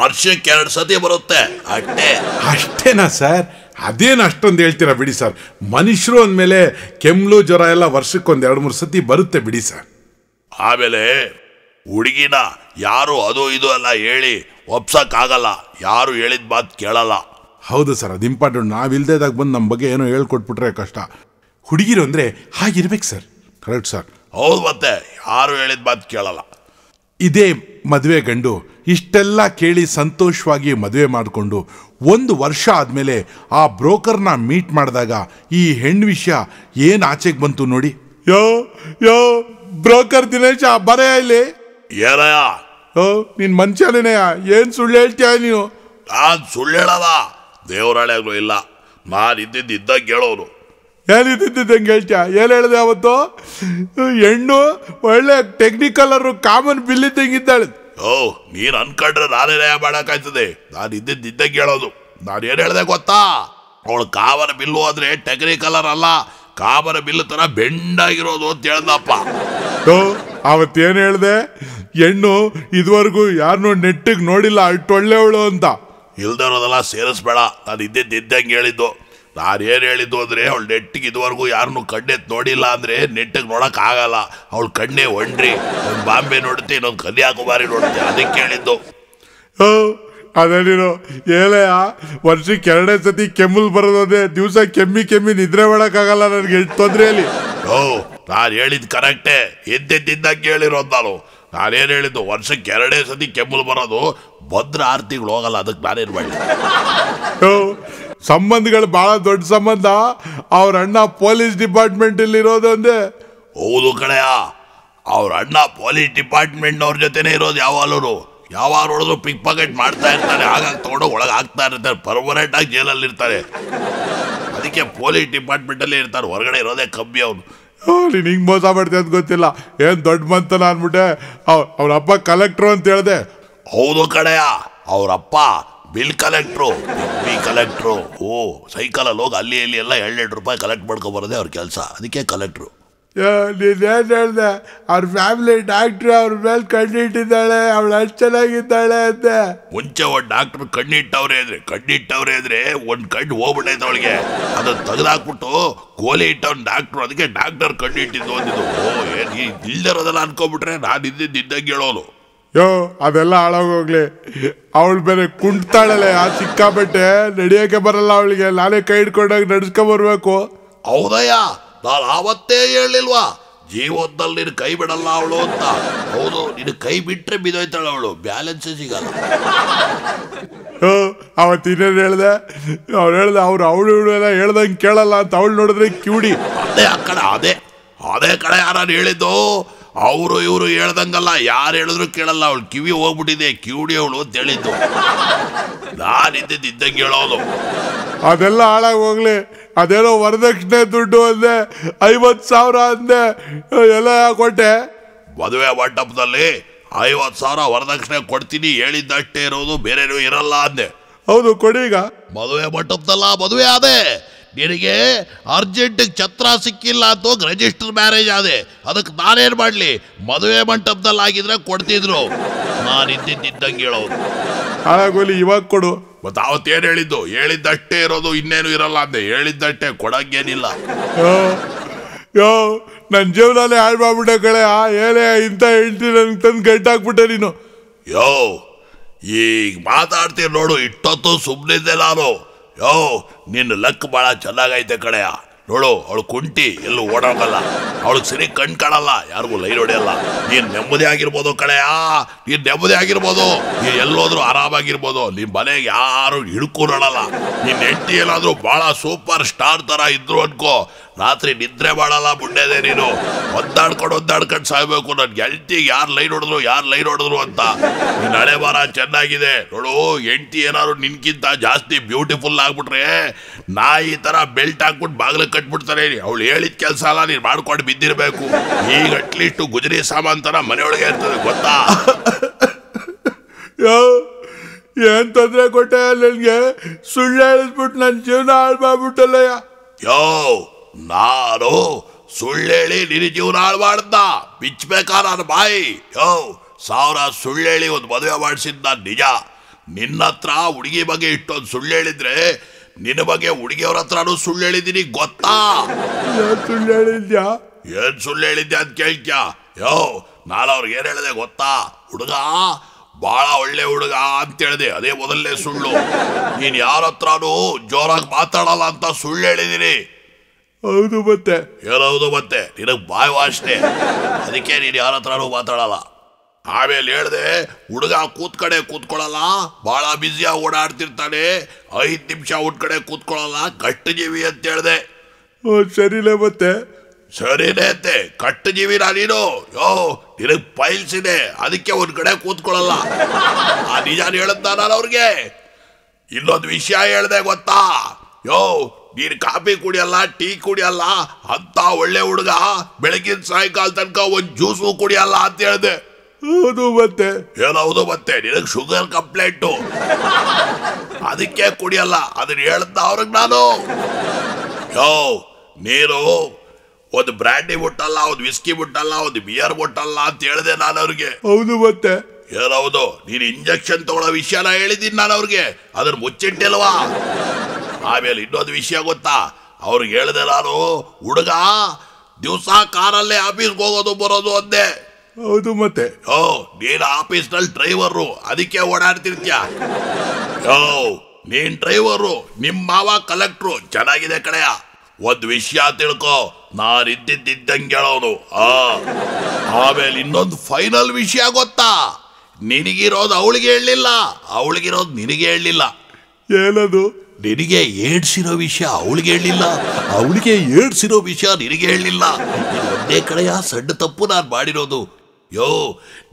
ವರ್ಷ ಎರಡು ಸತಿ ಬರುತ್ತೆ ಅಷ್ಟೇ. ಅಷ್ಟೇನಾ ಸರ್? ಅದೇನು ಅಷ್ಟೊಂದು ಹೇಳ್ತೀರಾ ಬಿಡಿ ಸರ್. ಮನುಷ್ಯರು ಅಂದಮೇಲೆ ಕೆಮ್ಮಲು ಜ್ವರ ಎಲ್ಲ ವರ್ಷಕ್ಕೊಂದು ಎರಡು ಮೂರು ಸತಿ ಬರುತ್ತೆ ಬಿಡಿ ಸರ್. ಆಮೇಲೆ ಹುಡುಗಿನ ಯಾರು ಅದು ಇದು ಎಲ್ಲ ಹೇಳಿ ಒಪ್ಸಕ್ಕಾಗಲ್ಲ, ಯಾರು ಹೇಳಿದ ಮಾತು ಕೇಳಲ್ಲ. ಹೌದು ಸರ್, ಅದು ಇಂಪಾರ್ಟೆಂಟ್. ನಾವಿಲ್ದೇದಾಗ ಬಂದು ನಮ್ಮ ಬಗ್ಗೆ ಏನೋ ಹೇಳ್ಕೊಟ್ಬಿಟ್ರೆ ಕಷ್ಟ. ಹುಡುಗಿರು ಅಂದರೆ ಹಾಗಿರ್ಬೇಕು ಸರ್. Correct sir. ಹೌದು, ಮತ್ತೆ ಯಾರು ಹೇಳಿದ ಮಾತು ಕೇಳಲ್ಲ. ಇದೇ ಮದುವೆ ಗಂಡು ಇಷ್ಟೆಲ್ಲ ಕೇಳಿ ಸಂತೋಷವಾಗಿ ಮದುವೆ ಮಾಡಿಕೊಂಡು ಒಂದು ವರ್ಷ ಆದಮೇಲೆ ಆ ಬ್ರೋಕರ್ನ ಮೀಟ್ ಮಾಡಿದಾಗ ಈ ಹೆಣ್ಣು ವಿಷಯ ಏನು ಆಚೆಗೆ ಬಂತು ನೋಡಿ. ಯೋ ಯೋ ಬ್ರೋಕರ್ ದಿನೇಶ ಬರೇ ಇಲ್ಲಿ ಏನಯ? ಓ ನಿನ್ನ ಮನುಷ್ಯನೇನೆಯ? ಏನು ಸುಳ್ಳು ಹೇಳ್ತೀಯ ನೀನು? ನಾನು ಸುಳ್ಳು ಹೇಳಲ್ಲ, ದೇವರಾಳೆಗಳು ಇಲ್ಲ, ನಾನು ಇದ್ದಿದ್ದು ಇದ್ದಾಗ ಹೇಳೋನು. ಏನಿದ್ದಿದ್ದು ಹೆಂಗೆ ಹೇಳ್ತೀಯ? ಏನು ಹೇಳಿದೆ ಅವತ್ತು? ಹೆಣ್ಣು ಒಳ್ಳೆ ಟೆಕ್ನಿಕಲರು ಕಾಮನ್ ಬಿಲ್ ಇದ್ದಂಗೆ ಇದ್ದಾಳೆ. ಓ ನೀನು ಅನ್ಕೊಂಡ್ರೆ ನಾನೇನೇ ಮಾಡೋಕ್ಕಾಯ್ತದೆ? ನಾನು ಇದ್ದಿದ್ದು ಇದ್ದಂಗೆ ಹೇಳೋದು. ನಾನು ಏನು ಹೇಳಿದೆ ಗೊತ್ತಾ? ಅವಳು ಕಾಮನ್ ಬಿಲ್ಲು ಅಂದರೆ ಟೆಕ್ನಿಕಲರ್ ಅಲ್ಲ, ಕಾಮನ್ ಬಿಲ್ಲು ಥರ ಬೆಂಡಾಗಿರೋದು ಅಂತ ಹೇಳ್ದಪ್ಪ. ಓ ಅವತ್ತೇನು ಹೇಳಿದೆ? ಹೆಣ್ಣು ಇದುವರೆಗೂ ಯಾರನ್ನೂ ನೆಟ್ಟಿಗೆ ನೋಡಿಲ್ಲ, ಅಟ್ಟೊಳ್ಳೆವಳು ಅಂತ. ಇಲ್ದೇ ಇರೋದೆಲ್ಲ ಸೇರಿಸ್ಬೇಡ, ನಾನು ಇದ್ದಿದ್ದು ಇದ್ದಂಗೆ ಹೇಳಿದ್ದು. ನಾನು ಏನು ಹೇಳಿದ್ದು ಅಂದರೆ ಅವಳು ನೆಟ್ಟಿಗೆ ಇದುವರೆಗೂ ಯಾರನ್ನೂ ಕಣ್ಣೆತ್ತು ನೋಡಿಲ್ಲ ಅಂದರೆ ನೆಟ್ಟಿಗೆ ನೋಡೋಕ್ಕಾಗಲ್ಲ, ಅವಳು ಕಣ್ಣೇ ಒಂಡ್ರಿ. ಒಂದು ಬಾಂಬೆ ನೋಡುತ್ತೆ, ಇನ್ನೊಂದು ಕನ್ಯಾಕುಮಾರಿ ನೋಡುತ್ತೆ, ಅದಕ್ಕೆ ಹೇಳಿದ್ದು. ಹೋ ಅದೇ ನೀನು ಏಲಯ ವರ್ಷಕ್ಕೆ ಎರಡೇ ಸತಿ ಕೆಮ್ಮಲು ಬರೋದೇ, ದಿವಸ ಕೆಮ್ಮಿ ಕೆಮ್ಮಿ ನಿದ್ರೆ ಮಾಡೋಕ್ಕಾಗಲ್ಲ ನನಗೆ, ಎಷ್ಟು ತೊಂದರೆಯಲ್ಲಿ. ಓ ನಾನು ಹೇಳಿದ್ದು ಕರೆಕ್ಟೇ, ಎದ್ದೆದ್ದಿದ್ದಂಗೆ ಹೇಳಿರೋದು. ನಾನು ನಾನೇನು ಹೇಳಿದ್ದು? ವರ್ಷಕ್ಕೆ ಎರಡೇ ಸತಿ ಕೆಮ್ಮಲು ಬರೋದು, ಭದ್ರ ಆರು ತಿಂಗಳು ಹೋಗಲ್ಲ, ಅದಕ್ಕೆ ನಾನೇನು ಮಾಡಿ. ಹೋ ಸಂಬಂಧಗಳು ಭಾಳ ದೊಡ್ಡ ಸಂಬಂಧ. ಅವ್ರ ಅಣ್ಣ ಪೊಲೀಸ್ ಡಿಪಾರ್ಟ್ಮೆಂಟಲ್ಲಿ ಇರೋದು ಅಂದೆ. ಹೌದು ಕಡೆಯ, ಅವ್ರ ಅಣ್ಣ ಪೊಲೀಸ್ ಡಿಪಾರ್ಟ್ಮೆಂಟ್ನವ್ರ ಜೊತೆನೇ ಇರೋದು. ಯಾವಾಗಲೂ ಯಾವಾಗ ನೋಡಿದ್ರು ಪಿಕ್ ಪಾಕೆಟ್ ಮಾಡ್ತಾ ಇರ್ತಾರೆ, ಆಗಾಗ ತೊಗೊಂಡು ಒಳಗೆ ಹಾಕ್ತಾ ಇರ್ತಾರೆ, ಪರ್ಮನೆಂಟ್ ಆಗಿ ಜೈಲಲ್ಲಿ ಇರ್ತಾರೆ. ಅದಕ್ಕೆ ಪೊಲೀಸ್ ಡಿಪಾರ್ಟ್ಮೆಂಟಲ್ಲೇ ಇರ್ತಾರೆ, ಹೊರಗಡೆ ಇರೋದೇ ಕಮ್ಮಿ. ಅವನು ನೀನು ಹಿಂಗೆ ಮೋಸ ಮಾಡ್ತೀಯ ಅಂತ ಗೊತ್ತಿಲ್ಲ, ಏನು ದೊಡ್ಡ ಮಂತನ ಅಂದ್ಬಿಟ್ಟೆ. ಅವ್ ಅವನಪ್ಪ ಕಲೆಕ್ಟ್ರು ಅಂತ ಹೇಳಿದೆ. ಹೌದು ಕಡೆಯ, ಅವರಪ್ಪ ಬಿಲ್ ಕಲೆಕ್ಟ್ರು, ಬಿ ಕಲೆಕ್ಟ್ರು. ಓ ಸೈಕಲಲ್ಲಿ ಹೋಗಿ ಅಲ್ಲಿ ಇಲ್ಲಿ ಎಲ್ಲ ಎರಡೆರಡು ರೂಪಾಯಿ ಕಲೆಕ್ಟ್ ಮಾಡ್ಕೊಬರೋದೆ ಅವ್ರ ಕೆಲಸ, ಅದಕ್ಕೆ ಕಲೆಕ್ಟ್ರು. ನೀನೇನು ಹೇಳಿದೆ? ಅವ್ರ ಫ್ಯಾಮಿಲಿ ಡಾಕ್ಟ್ರು ಅವ್ರ ಮೇಲೆ ಕಣ್ಣಿಟ್ಟಿದ್ದಾಳೆ, ಅವಳು ಅಷ್ಟು ಚೆನ್ನಾಗಿದ್ದಾಳೆ ಅಂತೆ. ಮುಂಚೆ ಒಂದು ಡಾಕ್ಟ್ರು ಕಣ್ಣಿಟ್ಟವ್ರೆ ಇದ್ರೆ ಕಣ್ಣಿಟ್ಟವ್ರೆ ಇದ್ರೆ ಒಂದು ಕಣ್ಣು ಹೋಗ್ಬಿಟ್ಟೈತೆ ಅವಳಿಗೆ, ಅದನ್ನು ತೆಗೆದಾಕ್ಬಿಟ್ಟು ಗೋಲಿ ಇಟ್ಟವ್ನ ಡಾಕ್ಟ್ರು, ಅದಕ್ಕೆ ಡಾಕ್ಟರ್ ಕಣ್ಣಿಟ್ಟಿದ್ದು ಅಂದಿದ್ದು. ಓ ಏನು ಇಲ್ದಿರೋದೆಲ್ಲ ಅನ್ಕೊಂಬಿಟ್ರೆ ನಾನು ಇದ್ದಿದ್ದು ಇದ್ದಂಗೆ ಹೇಳೋನು. ಯೋ ಅದೆಲ್ಲ ಹಾಳಾಗೋಗ್ಲಿ, ಅವಳು ಬೇರೆ ಕುಂಟ್ತಾಳಲ್ಲ ಆ ಸಿಕ್ಕಾಪಟ್ಟೆ, ನಡೆಯೋಕೆ ಬರಲ್ಲ ಅವಳಿಗೆ, ನಾನೇ ಕೈ ಹಿಡ್ಕೊಂಡಾಗ ನಡ್ಸ್ಕೊಂಬರ್ಬೇಕು. ಹೌದಯ್ಯ, ನಾನು ಆವತ್ತೇ ಹೇಳಿಲ್ವಾ ಜೀವನದಲ್ಲಿ ನೀನು ಕೈ ಬಿಡಲ್ಲ ಅವಳು ಅಂತ? ಹೌದು, ನೀನು ಕೈ ಬಿಟ್ಟರೆ ಬಿದ್ದೋಯ್ತಾಳೆ ಅವಳು, ಬ್ಯಾಲೆನ್ಸೇ ಸಿಗಲ್ಲ. ಹೋ ಅವತ್ತು ಇನ್ನೇನು ಹೇಳಿದೆ? ಅವ್ರು ಹೇಳ್ದೆ ಅವ್ರು ಅವಳು ಇವಳು ಎಲ್ಲ ಹೇಳ್ದಂಗೆ ಕೇಳಲ್ಲ ಅಂತ, ಅವಳು ನೋಡಿದ್ರೆ ಕಿವುಡಿ. ಅದೇ ಆ ಕಡೆ ಅದೇ ಅದೇ ಕಡೆ ಯಾರು ಹೇಳಿದ್ದು? ಅವರು ಇವರು ಹೇಳ್ದಂಗಲ್ಲ, ಯಾರು ಹೇಳಿದ್ರು ಕೇಳಲ್ಲ ಅವಳು, ಕಿವಿ ಹೋಗ್ಬಿಟ್ಟಿದೆ, ಕಿವುಡಿ ಅವಳು ಅಂತ ಹೇಳಿದ್ದು. ನಾನು ಇದ್ದಿದ್ದು ಇದ್ದಂಗೆ ಹೇಳೋದು. ಅದೆಲ್ಲ ಹಾಳಾಗಿ ಹೋಗ್ಲಿ. ಅದೇನೋ ವರದಕ್ಷಿಣೆ ದುಡ್ಡು ಅಂದೆ, ಐವತ್ತು ಸಾವಿರ ಅಂದೆ, ಎಲ್ಲ ಕೊಟ್ಟೆ. ಮದುವೆ ಮಂಟಪದಲ್ಲಿ ಐವತ್ತು ಸಾವಿರ ವರದಕ್ಷಿಣೆ ಕೊಡ್ತೀನಿ ಹೇಳಿದ್ದಷ್ಟೇ ಇರೋದು, ಬೇರೆನೂ ಇರಲ್ಲ ಅಂದೆ. ಹೌದು ಕೊಡೀಗ. ಮದುವೆ ಮಂಟಪದಲ್ಲ ಮದುವೆ ಅದೇ, ನಿನಗೆ ಅರ್ಜೆಂಟಿಗೆ ಛತ್ರ ಸಿಕ್ಕಿಲ್ಲ ಅಂತ ಹೋಗಿ ರಿಜಿಸ್ಟರ್ ಮ್ಯಾರೇಜ್ ಆದೆ, ಅದಕ್ಕೆ ನಾನೇನು ಮಾಡಲಿ? ಮದುವೆ ಮಂಟಪದಲ್ಲಿ ಆಗಿದ್ರೆ ಕೊಡ್ತಿದ್ರು, ನಾನು ಇದ್ದಿದ್ದಂಗೆ ಹೇಳೋದು. ಹಾಳಾಗೋಲಿ, ಇವಾಗ ಕೊಡು. ಮತ್ತು ಅವತ್ತೇನು ಹೇಳಿದ್ದು? ಹೇಳಿದ್ದಷ್ಟೇ ಇರೋದು, ಇನ್ನೇನು ಇರಲ್ಲ ಅಂದೆ, ಹೇಳಿದ್ದಷ್ಟೇ, ಕೊಡೋಕ್ಕೇನಿಲ್ಲ. ಯೋ ಯೋ ನನ್ನ ಜೀವನಲ್ಲೇ ಹಾಳು ಮಾಡ್ಬಿಟ್ಟೆ ಕಡೆ. ಆ ಏನೇ ಇಂಥ ಹೇಳ್ತೀನಿ ನನಗೆ ತಂದು ಗಂಟಾಕ್ಬಿಟ್ಟೆ ನೀನು. ಯೋ ಈಗ ಮಾತಾಡ್ತೀನಿ ನೋಡು, ಇಟ್ಟೊತ್ತು ಸುಮ್ಮನಿದ್ದೆ ನಾನು. ಯೋ ನಿನ್ನ ಲಕ್ ಭಾಳ ಚೆನ್ನಾಗೈತೆ ಕಡೆಯ. ನೋಡು ಅವಳು ಕುಂಟಿ, ಎಲ್ಲೂ ಓಡಾಡಲ್ಲ, ಅವಳಿಗೆ ಸರಿ ಕಣ್ ಕಾಣಲ್ಲ, ಯಾರಿಗೂ ಲೈನ್ ಹೊಡೆಯಲ್ಲ. ನೀನು ನೆಮ್ಮದಿ ಆಗಿರ್ಬೋದು ಕಡೆಯ, ನೀನು ನೆಮ್ಮದಿ ಆಗಿರ್ಬೋದು, ನೀನು ಎಲ್ಲೋದ್ರೂ ಆರಾಮಾಗಿರ್ಬೋದು, ನಿಮ್ಮ ಮನೆಗೆ ಯಾರು ಹಿಡ್ಕೊಂಡಲ್ಲ. ನೀನು ಹೆಂಡತಿ ಏನಾದರೂ ಭಾಳ ಸೂಪರ್ ಸ್ಟಾರ್ ಥರ ಇದ್ರು ಅನ್ಕೋ, ರಾತ್ರಿ ನಿದ್ರೆ ಮಾಡಲ್ಲ ಮುಂಡೆದೆ ನೀನು, ಒದ್ದಾಡ್ಕೊಂಡು ಒದ್ದಾಡ್ಕೊಂಡು ಸಾಯ್ಬೇಕು, ನನ್ನ ಹೆಂಡತಿಗೆ ಯಾರು ಲೈನ್ ಹೊಡೆದ್ರು ಯಾರು ಲೈನ್ ಹೊಡೆದ್ರು ಅಂತ. ನೀನು ಹಳೆ ವಾರ ಚೆನ್ನಾಗಿದೆ ನೋಡು, ಹೆಂಡತಿ ಏನಾದ್ರು ನಿನ್ಗಿಂತ ಜಾಸ್ತಿ ಬ್ಯೂಟಿಫುಲ್ ಆಗ್ಬಿಟ್ರೆ ನಾಯಿ ಥರ ಬೆಲ್ಟ್ ಹಾಕ್ಬಿಟ್ಟು ಬಾಗಿಲು ಕಟ್ಬಿಡ್ತಾನೆ. ಅವಳು ಹೇಳಿದ ಕೆಲಸ ಎಲ್ಲ ನೀನು ಮಾಡ್ಕೊಂಡು ಬಿದ್ದಿರಬೇಕು. ಈಗ ಅಟ್ಲೀಸ್ಟ್ ಗುಜರಿ ಸಾಮಾನ್ ಥರ ಮನೆಯೊಳಗೆ ಇರ್ತದೆ ಗೊತ್ತಾ? ಏನು ತೊಂದರೆ ಕೊಟ್ಟೆ ನನಗೆ, ಸುಳ್ಳು ಹೇಳಿಸ್ಬಿಟ್ಟು ನನ್ನ ಜೀವನ ಹಾಳು ಮಾಡ್ಬಿಟ್ಟಲ್ಲಯ್ಯ. ಯೋ ನಾನು ಸುಳ್ಳೇಳಿ ನಿನ್ನ ಜೀವನ ಹಾಳು ಮಾಡ್ದ ಬಿಚ್ಚಬೇಕಾ ನಾನು ಬಾಯಿ? ಯೋ ಸಾವಿರ ಸುಳ್ಳೇಳಿ ಒಂದು ಮದುವೆ ಮಾಡಿಸಿದ್ದು ನಾನು ನಿಜ. ನಿನ್ನ ಹತ್ರ ಹುಡುಗಿ ಬಗ್ಗೆ ಇಷ್ಟೊಂದು ಸುಳ್ಳು ಹೇಳಿದ್ರೆ ನಿನ್ನ ಬಗ್ಗೆ ಹುಡುಗಿಯವ್ರ ಹತ್ರನೂ ಸುಳ್ಳು ಹೇಳಿದೀನಿ ಗೊತ್ತಾ? ಸುಳ್ಳು ಹೇಳಿದ್ಯಾ? ಏನ್ ಸುಳ್ಳು ಹೇಳಿದ್ಯಾ ಅಂತ ಕೇಳ್ತ್ಯಾ? ಯೋ ನಾನು ಅವ್ರಿಗೆ ಏನ್ ಹೇಳಿದೆ ಗೊತ್ತಾ? ಹುಡುಗ ಬಹಳ ಒಳ್ಳೆ ಹುಡುಗ ಅಂತ ಹೇಳಿದೆ, ಅದೇ ಮೊದಲನೇ ಸುಳ್ಳು. ನೀನ್ ಯಾರ ಹತ್ರನೂ ಜೋರಾಗಿ ಮಾತಾಡಲ್ಲ ಅಂತ ಸುಳ್ಳು ಹೇಳಿದೀನಿ. ಹೌದು ಮತ್ತೆ ಏನೌದು ಮತ್ತೆ ನಿನಗೆ ಬಾಯ್ ವಾಸನೆ, ಅದಕ್ಕೆ ನೀನು ಯಾರ ಹತ್ರನೂ ಮಾತಾಡಲ್ಲ. ಆಮೇಲೆ ಹೇಳಿದೆ ಹುಡುಗ ಕೂತ್ ಕಡೆ ಕೂತ್ಕೊಳ್ಳಲ್ಲ, ಭಾಳ ಬ್ಯುಸಿಯಾಗಿ ಓಡಾಡ್ತಿರ್ತಾನೆ, ಐದು ನಿಮಿಷ ಊಟ ಕಡೆ ಕೂತ್ಕೊಳ್ಳಲ್ಲ, ಕಟ್ಟು ಜೀವಿ ಅಂತ ಹೇಳಿದೆ. ಸರಿಲೇ ಮತ್ತೆ? ಸರಿನೇ ಅಂತೆ, ಕಟ್ಟು ಜೀವಿನ ನೀನು. ಯೋ ನಿನಗೆ ಫೈಲ್ಸ್ ಇದೆ, ಅದಕ್ಕೆ ಒಂದು ಕಡೆ ಕೂತ್ಕೊಳ್ಳಲ್ಲ. ಆ ನಿಜಾನ ಹೇಳ್ದ ನಾನು ಅವ್ರಿಗೆ. ಇನ್ನೊಂದು ವಿಷಯ ಹೇಳಿದೆ ಗೊತ್ತಾ? ಯೋ ನೀನು ಕಾಫಿ ಕುಡಿಯಲ್ಲ, ಟೀ ಕುಡಿಯಲ್ಲ, ಅಂತ ಒಳ್ಳೆ ಹುಡುಗ ಬೆಳಗಿನ ಸಾಯಂಕಾಲ ತನಕ ಒಂದು ಜ್ಯೂಸು ಕುಡಿಯಲ್ಲ ಅಂತ ಹೇಳಿದೆ. ಹೌದು ಮತ್ತೆ ಏನೌದು ಮತ್ತೆ ನಿನಗೆ ಶುಗರ್ ಕಂಪ್ಲೇಂಟು, ಅದಕ್ಕೆ ಕುಡಿಯಲ್ಲ. ಅದನ್ನ ಹೇಳ್ದ ಅವ್ರಿಗೆ ನಾನು. ಯೋ ನೀನು ಒಂದು ಬ್ರ್ಯಾಂಡಿ ಮುಟ್ಟಲ್ಲ, ಒಂದು ವಿಸ್ಕಿ ಮುಟ್ಟಲ್ಲ, ಒಂದು ಬಿಯರ್ ಮುಟ್ಟಲ್ಲ ಅಂತ ಹೇಳಿದೆ ನಾನು ಅವ್ರಿಗೆ. ಹೌದು ಮತ್ತೆ ಏನೌದು ನೀನು ಇಂಜೆಕ್ಷನ್ ತಗೊಳ್ಳೋ ವಿಷಯನ ಹೇಳಿದ್ದೀನಿ ನಾನು ಅವ್ರಿಗೆ, ಅದನ್ನ ಮುಚ್ಚಿಟ್ಟಿಲ್ವಾ? ಆಮೇಲೆ ಇನ್ನೊಂದು ವಿಷಯ ಗೊತ್ತಾ ಅವ್ರಿಗೆ ಹೇಳಿದೆ ನಾನು, ಹುಡುಗ ದಿವಸ ಕಾರಲ್ಲೇ ಆಫೀಸ್ಗೆ ಹೋಗೋದು ಬರೋದು ಅಂದೆ. ಹೌದು ಮತ್ತೆ ಓ ನೀನು ಆಫೀಸ್ನಲ್ಲಿ ಡ್ರೈವರು, ಅದಕ್ಕೆ ಓಡಾಡ್ತಿರ್ತೀಯ. ಓ ನೀನ್ ಡ್ರೈವರು, ನಿಮ್ಮ ಮಾವ ಕಲೆಕ್ಟ್ರು, ಚೆನ್ನಾಗಿದೆ ಕಡೆಯ. ಒಂದು ವಿಷಯ ತಿಳ್ಕೊ, ನಾನಿದ್ದಿದ್ದಂಗೆ ಹೇಳೋನು. ಆಮೇಲೆ ಇನ್ನೊಂದು ಫೈನಲ್ ವಿಷಯ ಗೊತ್ತಾ? ನಿನಗಿರೋದು ಅವಳಿಗೆ ಹೇಳಲಿಲ್ಲ, ಅವಳಿಗಿರೋದು ನಿನಗೆ ಹೇಳಲಿಲ್ಲ. ಏನದು? ನಿನಗೆ ಏಡ್ಸಿರೋ ವಿಷಯ ಅವಳಿಗೆ ಹೇಳಲಿಲ್ಲ, ಅವಳಿಗೆ ಏಡ್ಸಿರೋ ವಿಷಯ ನಿನಗೆ ಹೇಳಲಿಲ್ಲ. ಒಂದೇ ಕಡೆಯ ಸಣ್ಣ ತಪ್ಪು ನಾನು ಮಾಡಿರೋದು. ಯೋ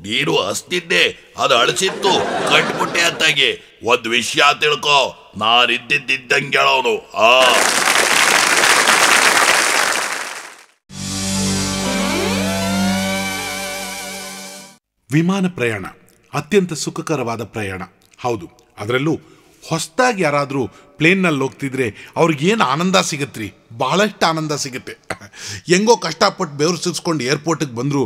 ನೀನು ಹಸ್ತಿದ್ದೆ, ಅದು ಅಳಿಸಿತ್ತು, ಕಟ್ಬಿಟ್ಟೆ ಅಂತಾಗಿ. ಒಂದು ವಿಷಯ ತಿಳ್ಕೊ, ನಾನಿದ್ದಿದ್ದಂಗೆ ಹೇಳೋನು. ಆ ವಿಮಾನ ಪ್ರಯಾಣ ಅತ್ಯಂತ ಸುಖಕರವಾದ ಪ್ರಯಾಣ. ಹೌದು, ಅದರಲ್ಲೂ ಹೊಸದಾಗಿ ಯಾರಾದರೂ ಪ್ಲೇನ್ನಲ್ಲಿ ಹೋಗ್ತಿದ್ರೆ ಅವ್ರಿಗೇನು ಆನಂದ ಸಿಗತ್ರಿ, ಬಹಳಷ್ಟು ಆನಂದ ಸಿಗುತ್ತೆ. ಹೆಂಗೋ ಕಷ್ಟಪಟ್ಟು ಬೆವರು ಸುರಿಸ್ಕೊಂಡು ಏರ್ಪೋರ್ಟಿಗೆ ಬಂದರು,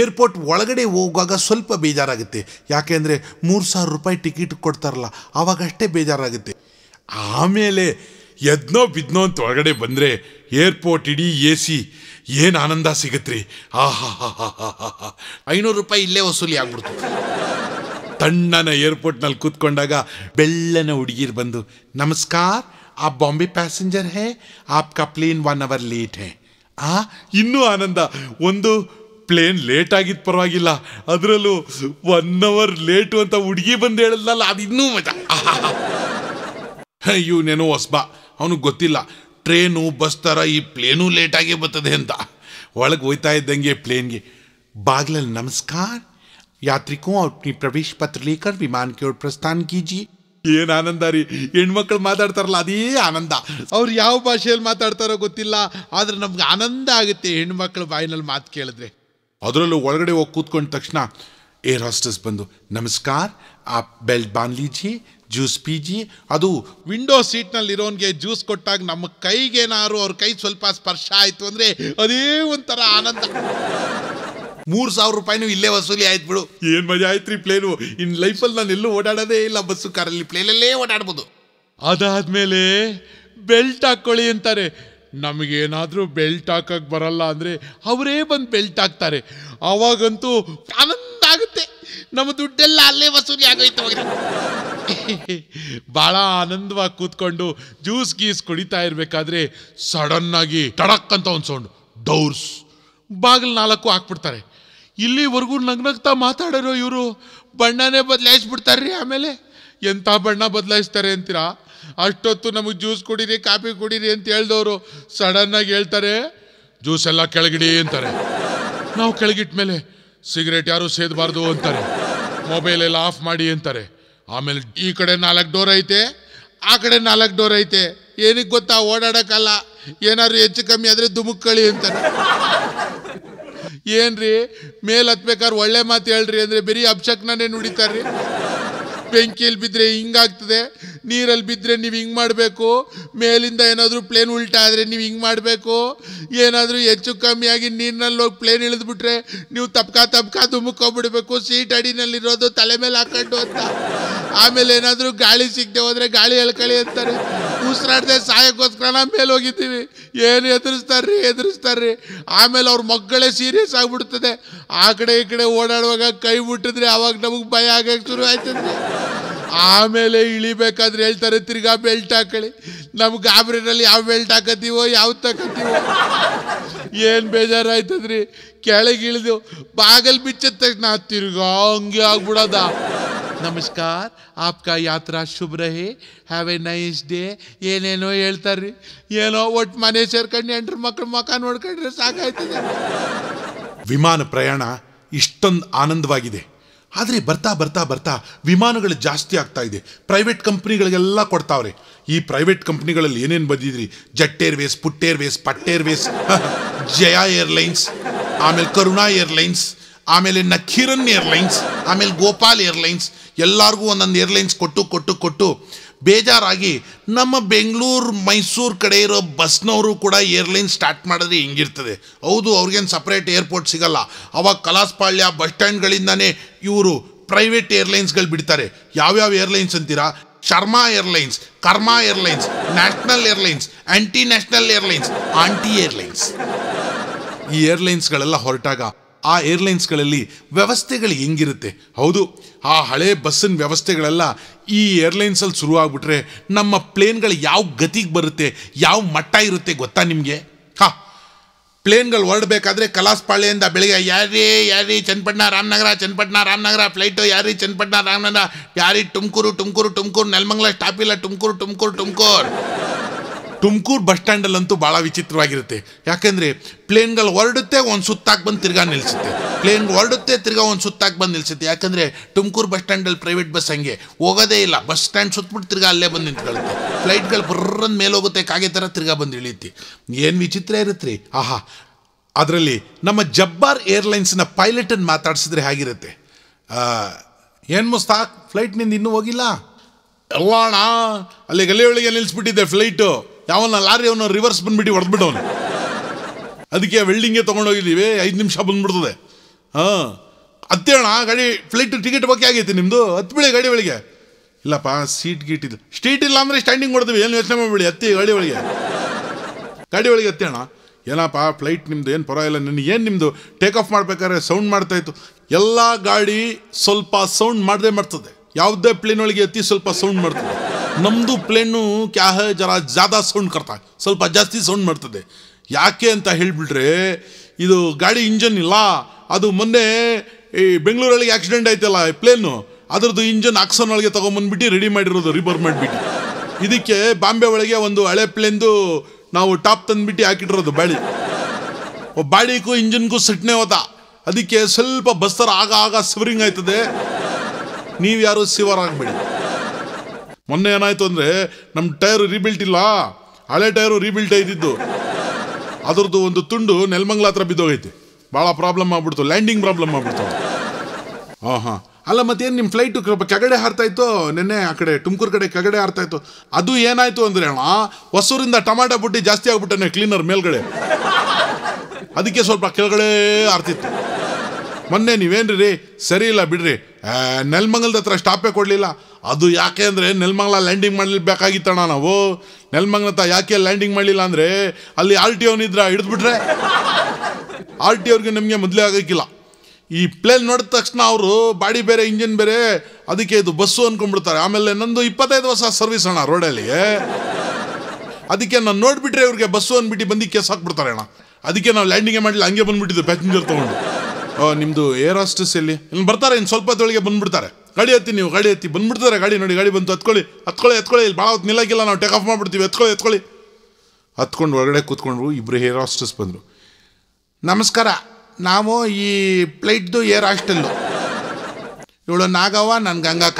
ಏರ್ಪೋರ್ಟ್ ಒಳಗಡೆ ಹೋಗುವಾಗ ಸ್ವಲ್ಪ ಬೇಜಾರಾಗುತ್ತೆ, ಯಾಕೆಂದರೆ ಮೂರು ಸಾವಿರ ರೂಪಾಯಿ ಟಿಕೆಟ್ ಕೊಡ್ತಾರಲ್ಲ, ಆವಾಗಷ್ಟೇ ಬೇಜಾರಾಗುತ್ತೆ. ಆಮೇಲೆ ಎದ್ನೋ ಬಿದ್ನೋ ಅಂತ ಒಳಗಡೆ ಬಂದರೆ ಏರ್ಪೋರ್ಟ್ ಇಡೀ ಎ ಸಿ, ಏನು ಆನಂದ ಸಿಗತ್ರಿ. ಹಾ ಹಾ ಹಾ ಹಾ ಹಾ ಹಾ ಐನೂರು ರೂಪಾಯಿ ಇಲ್ಲೇ ವಸೂಲಿ ಆಗ್ಬಿಡ್ತು. ತಣ್ಣನ ಏರ್ಪೋರ್ಟ್ನಲ್ಲಿ ಕೂತ್ಕೊಂಡಾಗ ಬೆಳ್ಳನ ಹುಡುಗಿರು ಬಂದು, ನಮಸ್ಕಾರ, ಆ ಬಾಂಬೆ ಪ್ಯಾಸೆಂಜರ್ ಹೇ, ಆಪ್ಕಾ ಪ್ಲೇನ್ ಒನ್ ಅವರ್ ಲೇಟ್ ಹೇ. ಆ ಇನ್ನೂ ಆನಂದ, ಒಂದು ಪ್ಲೇನ್ ಲೇಟ್ ಆಗಿದ್ದು ಪರವಾಗಿಲ್ಲ, ಅದರಲ್ಲೂ ಒನ್ ಅವರ್ ಲೇಟು ಅಂತ ಹುಡುಗಿ ಬಂದು ಹೇಳಿದ್ಲಲ್ಲ, ಅದು ಇನ್ನೂ ಮಜಾ. ಇವನೇನೋ ಹೊಸಬ, ಅವನಿಗೆ ಗೊತ್ತಿಲ್ಲ ಟ್ರೇನು ಬಸ್ ಥರ ಈ ಪ್ಲೇನು ಲೇಟಾಗೇ ಬರ್ತದೆ ಅಂತ. ಒಳಗೆ ಹೋಯ್ತಾ ಇದ್ದಂಗೆ ಪ್ಲೇನ್ಗೆ ಬಾಗಿಲಲ್ಲಿ ನಮಸ್ಕಾರ, ಯಾತ್ರಿಕೋ ಅವ್ರ ಪ್ರವೇಶ ಪತ್ರ ಲೇಕರ್ ವಿಮಾನ ಕೆ ಪ್ರಸ್ಥಾನ ಕೀಜಿ. ಏನು ಆನಂದ ರೀ! ಹೆಣ್ಮಕ್ಳು ಮಾತಾಡ್ತಾರಲ್ಲ, ಅದೇ ಆನಂದ. ಅವ್ರು ಯಾವ ಭಾಷೆಯಲ್ಲಿ ಮಾತಾಡ್ತಾರೋ ಗೊತ್ತಿಲ್ಲ, ಆದರೆ ನಮ್ಗೆ ಆನಂದ ಆಗುತ್ತೆ ಹೆಣ್ಮಕ್ಳ ಬಾಯಿನಲ್ಲಿ ಮಾತು ಕೇಳಿದ್ರೆ. ಅದರಲ್ಲೂ ಒಳಗಡೆ ಹೋಗಿ ಕೂತ್ಕೊಂಡ ತಕ್ಷಣ ಏರ್ ಹಾಸ್ಟೆಸ್ ಬಂದು, ನಮಸ್ಕಾರ, ಆ ಬೆಲ್ಟ್ ಬಾಂಧಲಿಜಿ, ಜ್ಯೂಸ್ ಪೀಜಿ. ಅದು ವಿಂಡೋ ಸೀಟ್ನಲ್ಲಿರೋನಿಗೆ ಜ್ಯೂಸ್ ಕೊಟ್ಟಾಗ ನಮ್ಮ ಕೈಗೇನಾದ್ರು ಅವ್ರ ಕೈ ಸ್ವಲ್ಪ ಸ್ಪರ್ಶ ಆಯಿತು ಅಂದರೆ ಅದೇ ಒಂಥರ ಆನಂದ. ಮೂರು ಸಾವಿರ ರೂಪಾಯಿನೂ ಇಲ್ಲೇ ವಸೂಲಿ ಆಯ್ತು ಬಿಡು. ಏನು ಮಜಾ ಆಯ್ತು ರೀ ಪ್ಲೇನು! ಇನ್ನು ಲೈಫಲ್ಲಿ ನಾನು ಎಲ್ಲೂ ಓಡಾಡೋದೇ ಇಲ್ಲ, ಬಸ್ಸು ಕಾರಲ್ಲಿ ಪ್ಲೇನಲ್ಲೇ ಓಡಾಡ್ಬೋದು. ಅದಾದಮೇಲೆ ಬೆಲ್ಟ್ ಹಾಕ್ಕೊಳ್ಳಿ ಅಂತಾರೆ. ನಮಗೇನಾದರೂ ಬೆಲ್ಟ್ ಹಾಕೋಕ್ಕೆ ಬರಲ್ಲ ಅಂದರೆ ಅವರೇ ಬಂದು ಬೆಲ್ಟ್ ಹಾಕ್ತಾರೆ. ಆವಾಗಂತೂ ಆನಂದ ಆಗುತ್ತೆ, ನಮ್ಮ ದುಡ್ಡೆಲ್ಲ ಅಲ್ಲೇ ವಸೂಲಿ ಆಗೋಯ್ತು. ಭಾಳ ಆನಂದವಾಗಿ ಕೂತ್ಕೊಂಡು ಜ್ಯೂಸ್ ಗೀಸ್ ಕುಡಿತಾ ಇರಬೇಕಾದ್ರೆ ಸಡನ್ನಾಗಿ ಟಡಕ್ ಅಂತ ಒಂದು ಸೌಂಡ್, ಡೌರ್ಸ್, ಬಾಗಿಲು ನಾಲ್ಕು ಹಾಕ್ಬಿಡ್ತಾರೆ. ಇಲ್ಲಿವರೆಗೂ ನಗ್ನಗ್ತಾ ಮಾತಾಡೋರು ಇವರು ಬಣ್ಣನೇ ಬದಲಾಯಿಸ್ಬಿಡ್ತಾರೆ ರೀ. ಆಮೇಲೆ ಎಂಥ ಬಣ್ಣ ಬದಲಾಯಿಸ್ತಾರೆ ಅಂತೀರಾ? ಅಷ್ಟೊತ್ತು ನಮಗೆ ಜ್ಯೂಸ್ ಕುಡೀರಿ, ಕಾಫಿ ಕುಡೀರಿ ಅಂತ ಹೇಳ್ದವರು ಸಡನ್ನಾಗಿ ಹೇಳ್ತಾರೆ ಜ್ಯೂಸೆಲ್ಲ ಕೆಳಗಿಡಿ ಅಂತಾರೆ. ನಾವು ಕೆಳಗಿಟ್ಟ ಮೇಲೆ ಸಿಗರೇಟ್ ಯಾರೂ ಸೇದಬಾರ್ದು ಅಂತಾರೆ, ಮೊಬೈಲೆಲ್ಲ ಆಫ್ ಮಾಡಿ ಅಂತಾರೆ. ಆಮೇಲೆ ಈ ಕಡೆ ನಾಲ್ಕು ಡೋರ್ ಐತೆ, ಆ ಕಡೆ ನಾಲ್ಕು ಡೋರ್ ಐತೆ, ಏನಕ್ಕೆ ಗೊತ್ತಾ, ಓಡಾಡೋಕ್ಕಲ್ಲ, ಏನಾದ್ರು ಹೆಚ್ಚು ಕಮ್ಮಿ ಆದರೆ ಧುಮುಕ್ಕಳಿ ಅಂತಾರೆ. ಏನ್ರಿ ಮೇಲೆ ಹತ್ಬೇಕಾದ್ರೆ ಒಳ್ಳೆ ಮಾತು ಹೇಳ್ರಿ ಅಂದರೆ ಬರೀ ಅಪ್ಶಕ್ನೇ ನುಡಿತಾರ್ರಿ. ಬೆಂಕಿಯಲ್ಲಿ ಬಿದ್ದರೆ ಹಿಂಗಾಗ್ತದೆ, ನೀರಲ್ಲಿ ಬಿದ್ದರೆ ನೀವು ಹಿಂಗೆ ಮಾಡಬೇಕು, ಮೇಲಿಂದ ಏನಾದರೂ ಪ್ಲೇನ್ ಉಲ್ಟಾ ಆದರೆ ನೀವು ಹಿಂಗೆ ಮಾಡಬೇಕು, ಏನಾದರೂ ಹೆಚ್ಚು ಕಮ್ಮಿಯಾಗಿ ನೀರಿನಲ್ಲಿ ಹೋಗಿ ಪ್ಲೇನ್ ಇಳಿದ್ಬಿಟ್ರೆ ನೀವು ತಪ್ಕಾ ತಪ್ಕಾ ಧುಮುಕ್ಕೋಗ್ಬಿಡ್ಬೇಕು, ಸೀಟ್ ಅಡಿನಲ್ಲಿರೋದು ತಲೆ ಮೇಲೆ ಹಾಕೊಂಡು ಅಂತ ಆಮೇಲೆ ಏನಾದರೂ ಗಾಳಿ ಸಿಗದೆ ಹೋದರೆ ಗಾಳಿ ಎಳ್ಕಳಿ ಅಂತಾರೆ. ಉಸಿರಾಡದೆ ಸಾಯಕ್ಕೋಸ್ಕರ ನಾವು ಮೇಲೆ ಹೋಗಿದ್ದೀವಿ. ಏನು ಎದುರಿಸ್ತಾರ್ರಿ ಎದುರಿಸ್ತಾರ್ರಿ ಆಮೇಲೆ ಅವ್ರ ಮಕ್ಕಳೇ ಸೀರಿಯಸ್ ಆಗಿಬಿಡ್ತದೆ. ಆ ಕಡೆ ಈ ಕಡೆ ಓಡಾಡುವಾಗ ಕೈ ಬಿಟ್ಟಿದ್ರೆ ಆವಾಗ ನಮಗೆ ಭಯ ಆಗಕ್ಕೆ ಶುರು ಆಯ್ತದೆ. ಆಮೇಲೆ ಇಳಿಬೇಕಾದ್ರೆ ಹೇಳ್ತಾರೆ ತಿರ್ಗಾ ಬೆಲ್ಟ್ ಹಾಕೊಳ್ಳಿ. ನಮ್ಗೆ ಗಾಬರಿನಲ್ಲಿ ಯಾವ ಬೆಲ್ಟ್ ಹಾಕತ್ತೀವೋ ಯಾವ ತಗೋತೀವೋ ಏನು ಬೇಜಾರಾಯ್ತದ್ರಿ. ಕೆಳಗೆ ಇಳಿದು ಬಾಗಲ್ ಬಿಚ್ಚಿದ ತಕ್ಷಣ ತಿರ್ಗಾ ಹಂಗೆ ಆಗ್ಬಿಡೋದ. ನಮಸ್ಕಾರ, ಆಪ್ಕಾ ಯಾತ್ರಾ ಶುಭ ರಹೆ, ಹ್ಯಾವ್ ಎ ನೈಸ್ ಡೇ ಏನೇನೋ ಹೇಳ್ತಾರ್ರಿ. ಏನೋ ಒಟ್ಟು ಮನೆ ಸೇರ್ಕೊಂಡು ಎಂಟ್ರ ಮಕ್ಕಳು ಮಕ ನೋಡ್ಕೊಂಡ್ರೆ ಸಾಕಾಯ್ತದೆ. ವಿಮಾನ ಪ್ರಯಾಣ ಇಷ್ಟೊಂದು ಆನಂದವಾಗಿದೆ, ಆದರೆ ಬರ್ತಾ ಬರ್ತಾ ಬರ್ತಾ ವಿಮಾನಗಳು ಜಾಸ್ತಿ ಆಗ್ತಾ ಇದೆ. ಪ್ರೈವೇಟ್ ಕಂಪ್ನಿಗಳಿಗೆಲ್ಲ ಕೊಡ್ತಾವ್ರೆ. ಈ ಪ್ರೈವೇಟ್ ಕಂಪ್ನಿಗಳಲ್ಲಿ ಏನೇನು ಬಂದಿದ್ರಿ? ಜೆಟ್ ಏರ್ವೇಸ್, ಪುಟ್ ಏರ್ವೇಸ್, ಪಟ್ ಏರ್ವೇಸ್, ಜಯ ಏರ್ಲೈನ್ಸ್, ಆಮೇಲೆ ಕರುಣಾ ಏರ್ಲೈನ್ಸ್, ಆಮೇಲೆ ನಖೀರನ್ ಏರ್ಲೈನ್ಸ್, ಆಮೇಲೆ ಗೋಪಾಲ್ ಏರ್ಲೈನ್ಸ್, ಎಲ್ಲರಿಗೂ ಒಂದೊಂದು ಏರ್ಲೈನ್ಸ್ ಕೊಟ್ಟು ಕೊಟ್ಟು ಕೊಟ್ಟು ಬೇಜಾರಾಗಿ ನಮ್ಮ ಬೆಂಗಳೂರು ಮೈಸೂರು ಕಡೆ ಇರೋ ಬಸ್ನವರು ಕೂಡ ಏರ್ಲೈನ್ಸ್ ಸ್ಟಾರ್ಟ್ ಮಾಡಿದ್ರೆ ಹಿಂಗಿರ್ತದೆ. ಹೌದು, ಅವ್ರಿಗೇನು ಸಪ್ರೇಟ್ ಏರ್ಪೋರ್ಟ್ ಸಿಗಲ್ಲ. ಅವಾಗ ಕಲಾಸಪಾಳ್ಯ ಬಸ್ ಸ್ಟ್ಯಾಂಡ್ಗಳಿಂದನೇ ಇವರು ಪ್ರೈವೇಟ್ ಏರ್ಲೈನ್ಸ್ಗಳು ಬಿಡ್ತಾರೆ. ಯಾವ್ಯಾವ ಏರ್ಲೈನ್ಸ್ ಅಂತೀರಾ? Sharma airlines, Karma airlines, national airlines, anti national airlines, anti airlines. ಈ ಏರ್ಲೈನ್ಸ್ಗಳೆಲ್ಲ ಹೊರಟಾಗ ಆ ಏರ್ಲೈನ್ಸ್ಗಳಲ್ಲಿ ವ್ಯವಸ್ಥೆಗಳು ಹೆಂಗಿರುತ್ತೆ? ಹೌದು, ಆ ಹಳೆ ಬಸ್ಸಿನ ವ್ಯವಸ್ಥೆಗಳೆಲ್ಲ ಈ ಏರ್ಲೈನ್ಸಲ್ಲಿ ಶುರುವಾಗ್ಬಿಟ್ರೆ ನಮ್ಮ ಪ್ಲೇನ್ಗಳು ಯಾವ ಗತಿಗೆ ಬರುತ್ತೆ, ಯಾವ ಮಟ್ಟ ಇರುತ್ತೆ ಗೊತ್ತಾ ನಿಮಗೆ? ಹಾಂ, ಪ್ಲೇನ್ಗಳು ಹೊರಡಬೇಕಾದ್ರೆ ಕಲಾಸಪಾಳ್ಯದಿಂದ ಬೆಳಗ್ಗೆ ಯಾರೀ ಯಾರೀ ಚನ್ನಪಟ್ಟಣ ರಾಮನಗರ, ಚನ್ನಪಟ್ಟಣ ರಾಮನಗರ ಫ್ಲೈಟು, ಯಾರೀ ಚನ್ನಪಟ್ಟಣ ರಾಮನಗರ, ಯಾರೀ ತುಮಕೂರು ತುಮಕೂರು ತುಮಕೂರು, ನೆಲಮಂಗಲ ಸ್ಟಾಪ್ ಇಲ್ಲ, ತುಮಕೂರು ತುಮಕೂರು ತುಮಕೂರು. ತುಮಕೂರು ಬಸ್ ಸ್ಟ್ಯಾಂಡಲ್ಲಂತೂ ಭಾಳ ವಿಚಿತ್ರವಾಗಿರುತ್ತೆ. ಯಾಕೆಂದರೆ ಪ್ಲೇನ್ಗಳು ಹೊರಡುತ್ತೆ, ಒಂದು ಸುತ್ತಾಗಿ ಬಂದು ತಿರ್ಗಾ ನಿಲ್ಲಿಸುತ್ತೆ. ಪ್ಲೇನ್ ಹೊರಡುತ್ತೆ, ತಿರ್ಗಾ ಒಂದು ಸುತ್ತಾಗಿ ಬಂದು ನಿಲ್ಲಿಸುತ್ತೆ. ಯಾಕೆಂದರೆ ತುಮಕೂರು ಬಸ್ ಸ್ಟ್ಯಾಂಡಲ್ಲಿ ಪ್ರೈವೇಟ್ ಬಸ್ ಹಂಗೆ ಹೋಗೋದೇ ಇಲ್ಲ. ಬಸ್ ಸ್ಟ್ಯಾಂಡ್ ಸುತ್ತಬಿಟ್ಟು ತಿರ್ಗಾ ಅಲ್ಲೇ ಬಂದು ನಿಂತ್ಕೊಳ್ಳುತ್ತೆ. ಫ್ಲೈಟ್ಗಳು ಬರ್ರನ್ನ ಮೇಲೆ ಹೋಗುತ್ತೆ, ಕಾಗೆ ಥರ ತಿರ್ಗಾ ಬಂದು ಇಳಿಯುತ್ತೆ. ಏನು ವಿಚಿತ್ರ ಇರುತ್ತೆ ರೀ. ಆಹಾ, ಅದರಲ್ಲಿ ನಮ್ಮ ಜಬ್ಬಾರ್ ಏರ್ಲೈನ್ಸ್ನ ಪೈಲಟನ್ನು ಮಾತಾಡಿಸಿದ್ರೆ ಹೇಗಿರುತ್ತೆ? ಏನು ಮುಸ್ತಾಕ್, ಫ್ಲೈಟ್ನಿಂದ ಇನ್ನೂ ಹೋಗಿಲ್ಲ? ಎಲ್ಲ ಅಣ್ಣ, ಅಲ್ಲಿ ಗಲಿಯೊಳಗೆ ನಿಲ್ಲಿಸ್ಬಿಟ್ಟಿದ್ದೆ ಫ್ಲೈಟು. ಯಾವನ್ನ ಲಾರಿ ಅವನು ರಿವರ್ಸ್ ಬಂದುಬಿಟ್ಟು ಹೊಡೆದ್ಬಿಟ್ಟವನು. ಅದಕ್ಕೆ ವೆಲ್ಡಿಂಗೇ ತೊಗೊಂಡೋಗಿದ್ದೀವಿ, ಐದು ನಿಮಿಷ ಬಂದುಬಿಡ್ತದೆ. ಹಾಂ, ಹತ್ತೇಣ ಗಾಡಿ, ಫ್ಲೈಟು ಟಿಕೆಟ್ ಬಗ್ಗೆ ಆಗೈತಿ ನಿಮ್ಮದು, ಹತ್ತು ಬಿಳಿ ಗಾಡಿ ಒಳಗೆ. ಇಲ್ಲಪ್ಪ, ಸೀಟ್ ಗೀಟ್ ಇದು ಸ್ಟೀಟ್ ಇಲ್ಲ ಅಂದರೆ ಸ್ಟ್ಯಾಂಡಿಂಗ್ ಹೊಡೆದ್ವಿ, ಏನು ಯೋಚನೆ ಮಾಡಬೇಡಿ, ಹತ್ತಿ ಗಾಡಿ ಒಳಗೆ, ಗಾಡಿ ಒಳಗೆ ಹತ್ತೇಣ. ಏನಪ್ಪ ಫ್ಲೈಟ್ ನಿಮ್ಮದು ಏನು ಪರವಾಗಿಲ್ಲ, ನನಗೆ ಏನು ನಿಮ್ಮದು ಟೇಕ್ ಆಫ್ ಮಾಡಬೇಕಾದ್ರೆ ಸೌಂಡ್ ಮಾಡ್ತಾಯಿತ್ತು. ಎಲ್ಲ ಗಾಡಿ ಸ್ವಲ್ಪ ಸೌಂಡ್ ಮಾಡದೆ ಮಾಡ್ತದೆ. ಯಾವುದೇ ಪ್ಲೇನ್ ಒಳಗೆ ಅತಿ ಸ್ವಲ್ಪ ಸೌಂಡ್ ಮಾಡ್ತದೆ. ನಮ್ಮದು ಪ್ಲೇನು ಕ್ಯಾ ಹೇ ಜರಾ ಜಾದಾ ಸೌಂಡ್ ಕರ್ತಾ, ಸ್ವಲ್ಪ ಜಾಸ್ತಿ ಸೌಂಡ್ ಮಾಡ್ತದೆ. ಯಾಕೆ ಅಂತ ಹೇಳಿಬಿಟ್ರೆ ಇದು ಗಾಡಿ ಇಂಜನ್ ಇಲ್ಲ. ಅದು ಮೊನ್ನೆ ಈ ಬೆಂಗಳೂರೊಳಗೆ ಆಕ್ಸಿಡೆಂಟ್ ಆಯ್ತಲ್ಲ ಈ ಪ್ಲೇನು, ಅದರದ್ದು ಇಂಜನ್ ಆಕ್ಸನ್ ಒಳಗೆ ತೊಗೊಂಬಂದ್ಬಿಟ್ಟು ರೆಡಿ ಮಾಡಿರೋದು, ರಿಬರ್ ಮಾಡಿಬಿಟ್ಟು. ಇದಕ್ಕೆ ಬಾಂಬೆ ಒಳಗೆ ಒಂದು ಹಳೆ ಪ್ಲೇನ್ದು ನಾವು ಟಾಪ್ ತಂದುಬಿಟ್ಟು ಹಾಕಿಟ್ಟಿರೋದು ಬಾಡಿ. ಬಾಡಿಗೂ ಇಂಜನ್ಗೂ ಸಿಟ್ನೇ ಹೋದ. ಅದಕ್ಕೆ ಸ್ವಲ್ಪ ಬಸ್ತರ ಆಗ ಆಗ ಸಿವರಿಂಗ್ ಆಯ್ತದೆ. ನೀವು ಯಾರು ಸಿವರ್ ಆಗಬೇಡಿ. ಮೊನ್ನೆ ಏನಾಯಿತು ಅಂದರೆ ನಮ್ಮ ಟೈರು ರೀಬಿಲ್ಟ್ ಇಲ್ಲ, ಹಳೆ ಟೈರು ರೀಬಿಲ್ಟ್ ಇದ್ದಿದ್ದು, ಅದರದ್ದು ಒಂದು ತುಂಡು ನೆಲಮಂಗ್ಲ ಹತ್ರ ಬಿದ್ದೋಗೈತೆ. ಭಾಳ ಪ್ರಾಬ್ಲಮ್ ಆಗ್ಬಿಡ್ತು, ಲ್ಯಾಂಡಿಂಗ್ ಪ್ರಾಬ್ಲಮ್ ಆಗ್ಬಿಡ್ತು. ಹಾಂ ಹಾಂ ಅಲ್ಲ, ಮತ್ತೇನು ನಿಮ್ಮ ಫ್ಲೈಟು ಕೆಗಡೆ ಹಾರ್ತಾಯಿತ್ತು ನೆನ್ನೆ ಆ ಕಡೆ ತುಮಕೂರು ಕಡೆ ಕೆಗಡೆ ಹಾರ್ತಾಯಿತ್ತು. ಅದು ಏನಾಯಿತು ಅಂದರೆ ಅಣ್ಣ, ಹೊಸೂರಿಂದ ಟೊಮಾಟೊ ಬುಟ್ಟಿ ಜಾಸ್ತಿ ಆಗ್ಬಿಟ್ಟೆ ಕ್ಲೀನರ್ ಮೇಲ್ಗಡೆ, ಅದಕ್ಕೆ ಸ್ವಲ್ಪ ಕೆಳಗಡೆ ಹಾರ್ತಿತ್ತು. ಮೊನ್ನೆ ನೀವೇನು ರೀ ಸರಿ ಇಲ್ಲ ಬಿಡ್ರಿ, ನೆಲಮಂಗಲದ ಹತ್ರ ಸ್ಟಾಪೇ ಕೊಡಲಿಲ್ಲ. ಅದು ಯಾಕೆ ಅಂದರೆ ನೆಲಮಂಗಲ ಲ್ಯಾಂಡಿಂಗ್ ಮಾಡಲಿಬೇಕಾಗಿತ್ತಣ್ಣ. ನಾವು ನೆಲಮಂಗಲ ಹತ್ರ ಯಾಕೆ ಲ್ಯಾಂಡಿಂಗ್ ಮಾಡಲಿಲ್ಲ ಅಂದರೆ ಅಲ್ಲಿ ಆರ್ ಟಿ ಅವನಿದ್ರೆ ಹಿಡಿದ್ಬಿಟ್ರೆ ಆರ್ ಟಿ ಅವ್ರಿಗೆ ನಮಗೆ ಮೊದಲೇ ಆಗೋಕ್ಕಿಲ್ಲ. ಈ ಪ್ಲೇನ್ ನೋಡಿದ ತಕ್ಷಣ ಅವರು ಬಾಡಿ ಬೇರೆ ಇಂಜಿನ್ ಬೇರೆ, ಅದಕ್ಕೆ ಇದು ಬಸ್ಸು ಅಂದ್ಕೊಂಡ್ಬಿಡ್ತಾರೆ. ಆಮೇಲೆ ನಂದು ಇಪ್ಪತ್ತೈದು ವರ್ಷ ಸರ್ವಿಸ್ ಅಣ್ಣ ರೋಡಲ್ಲಿ, ಅದಕ್ಕೆ ನಾನು ನೋಡಿಬಿಟ್ರೆ ಇವ್ರಿಗೆ ಬಸ್ಸು ಅಂದ್ಬಿಟ್ಟು ಬಂದು ಕೇಸ್ ಹಾಕ್ಬಿಡ್ತಾರೆ ಅಣ್ಣ. ಅದಕ್ಕೆ ನಾವು ಲ್ಯಾಂಡಿಂಗೇ ಮಾಡಲಿಲ್ಲ, ಹಂಗೆ ಬಂದುಬಿಟ್ಟಿದ್ದು ಪ್ಯಾಸೆಂಜರ್ ತೊಗೊಂಡು. ನಿಮ್ಮದು ಏರ್ ಹಾಸ್ಟೆಸ್ ಎಲ್ಲಿ? ಇನ್ನು ಬರ್ತಾರೆ, ಇನ್ನು ಸ್ವಲ್ಪ ಹೊತ್ತೊಳಗೆ ಬಂದುಬಿಡ್ತಾರೆ. ಗಾಡಿ ಹತ್ತಿ, ನೀವು ಗಾಡಿ ಹತ್ತಿ ಬಂದುಬಿಡ್ತಾರೆ. ಗಾಡಿ ನೋಡಿ, ಗಾಡಿ ಬಂತು, ಹತ್ಕೊಳ್ಳಿ ಹತ್ಕೊಳ್ಳಿ ಹತ್ಕೊಳ್ಳಿ, ಇಲ್ಲಿ ಭಾಳ ಹೊತ್ತು ನಿಲ್ಲಕ್ಕಿಲ್ಲ, ನಾವು ಟೇಕ್ ಆಫ್ ಮಾಡಿಬಿಡ್ತೀವಿ, ಹತ್ಕೊಳ್ಳಿ ಹತ್ಕೊಳ್ಳಿ ಹತ್ಕೊಂಡು ಹೊರಗಡೆ ಕೂತ್ಕೊಂಡ್ರು. ಇಬ್ಬರು ಏರ್ ಹಾಸ್ಟೆಸ್ ಬಂದರು. ನಮಸ್ಕಾರ, ನಾವು ಈ ಫ್ಲೈಟ್ದು ಏರ್ ಹಾಸ್ಟೆಲ್ಲು, ಇವಳು ನಾಗವ್ವ, ನನ್ನ ಗಂಗಾಕ.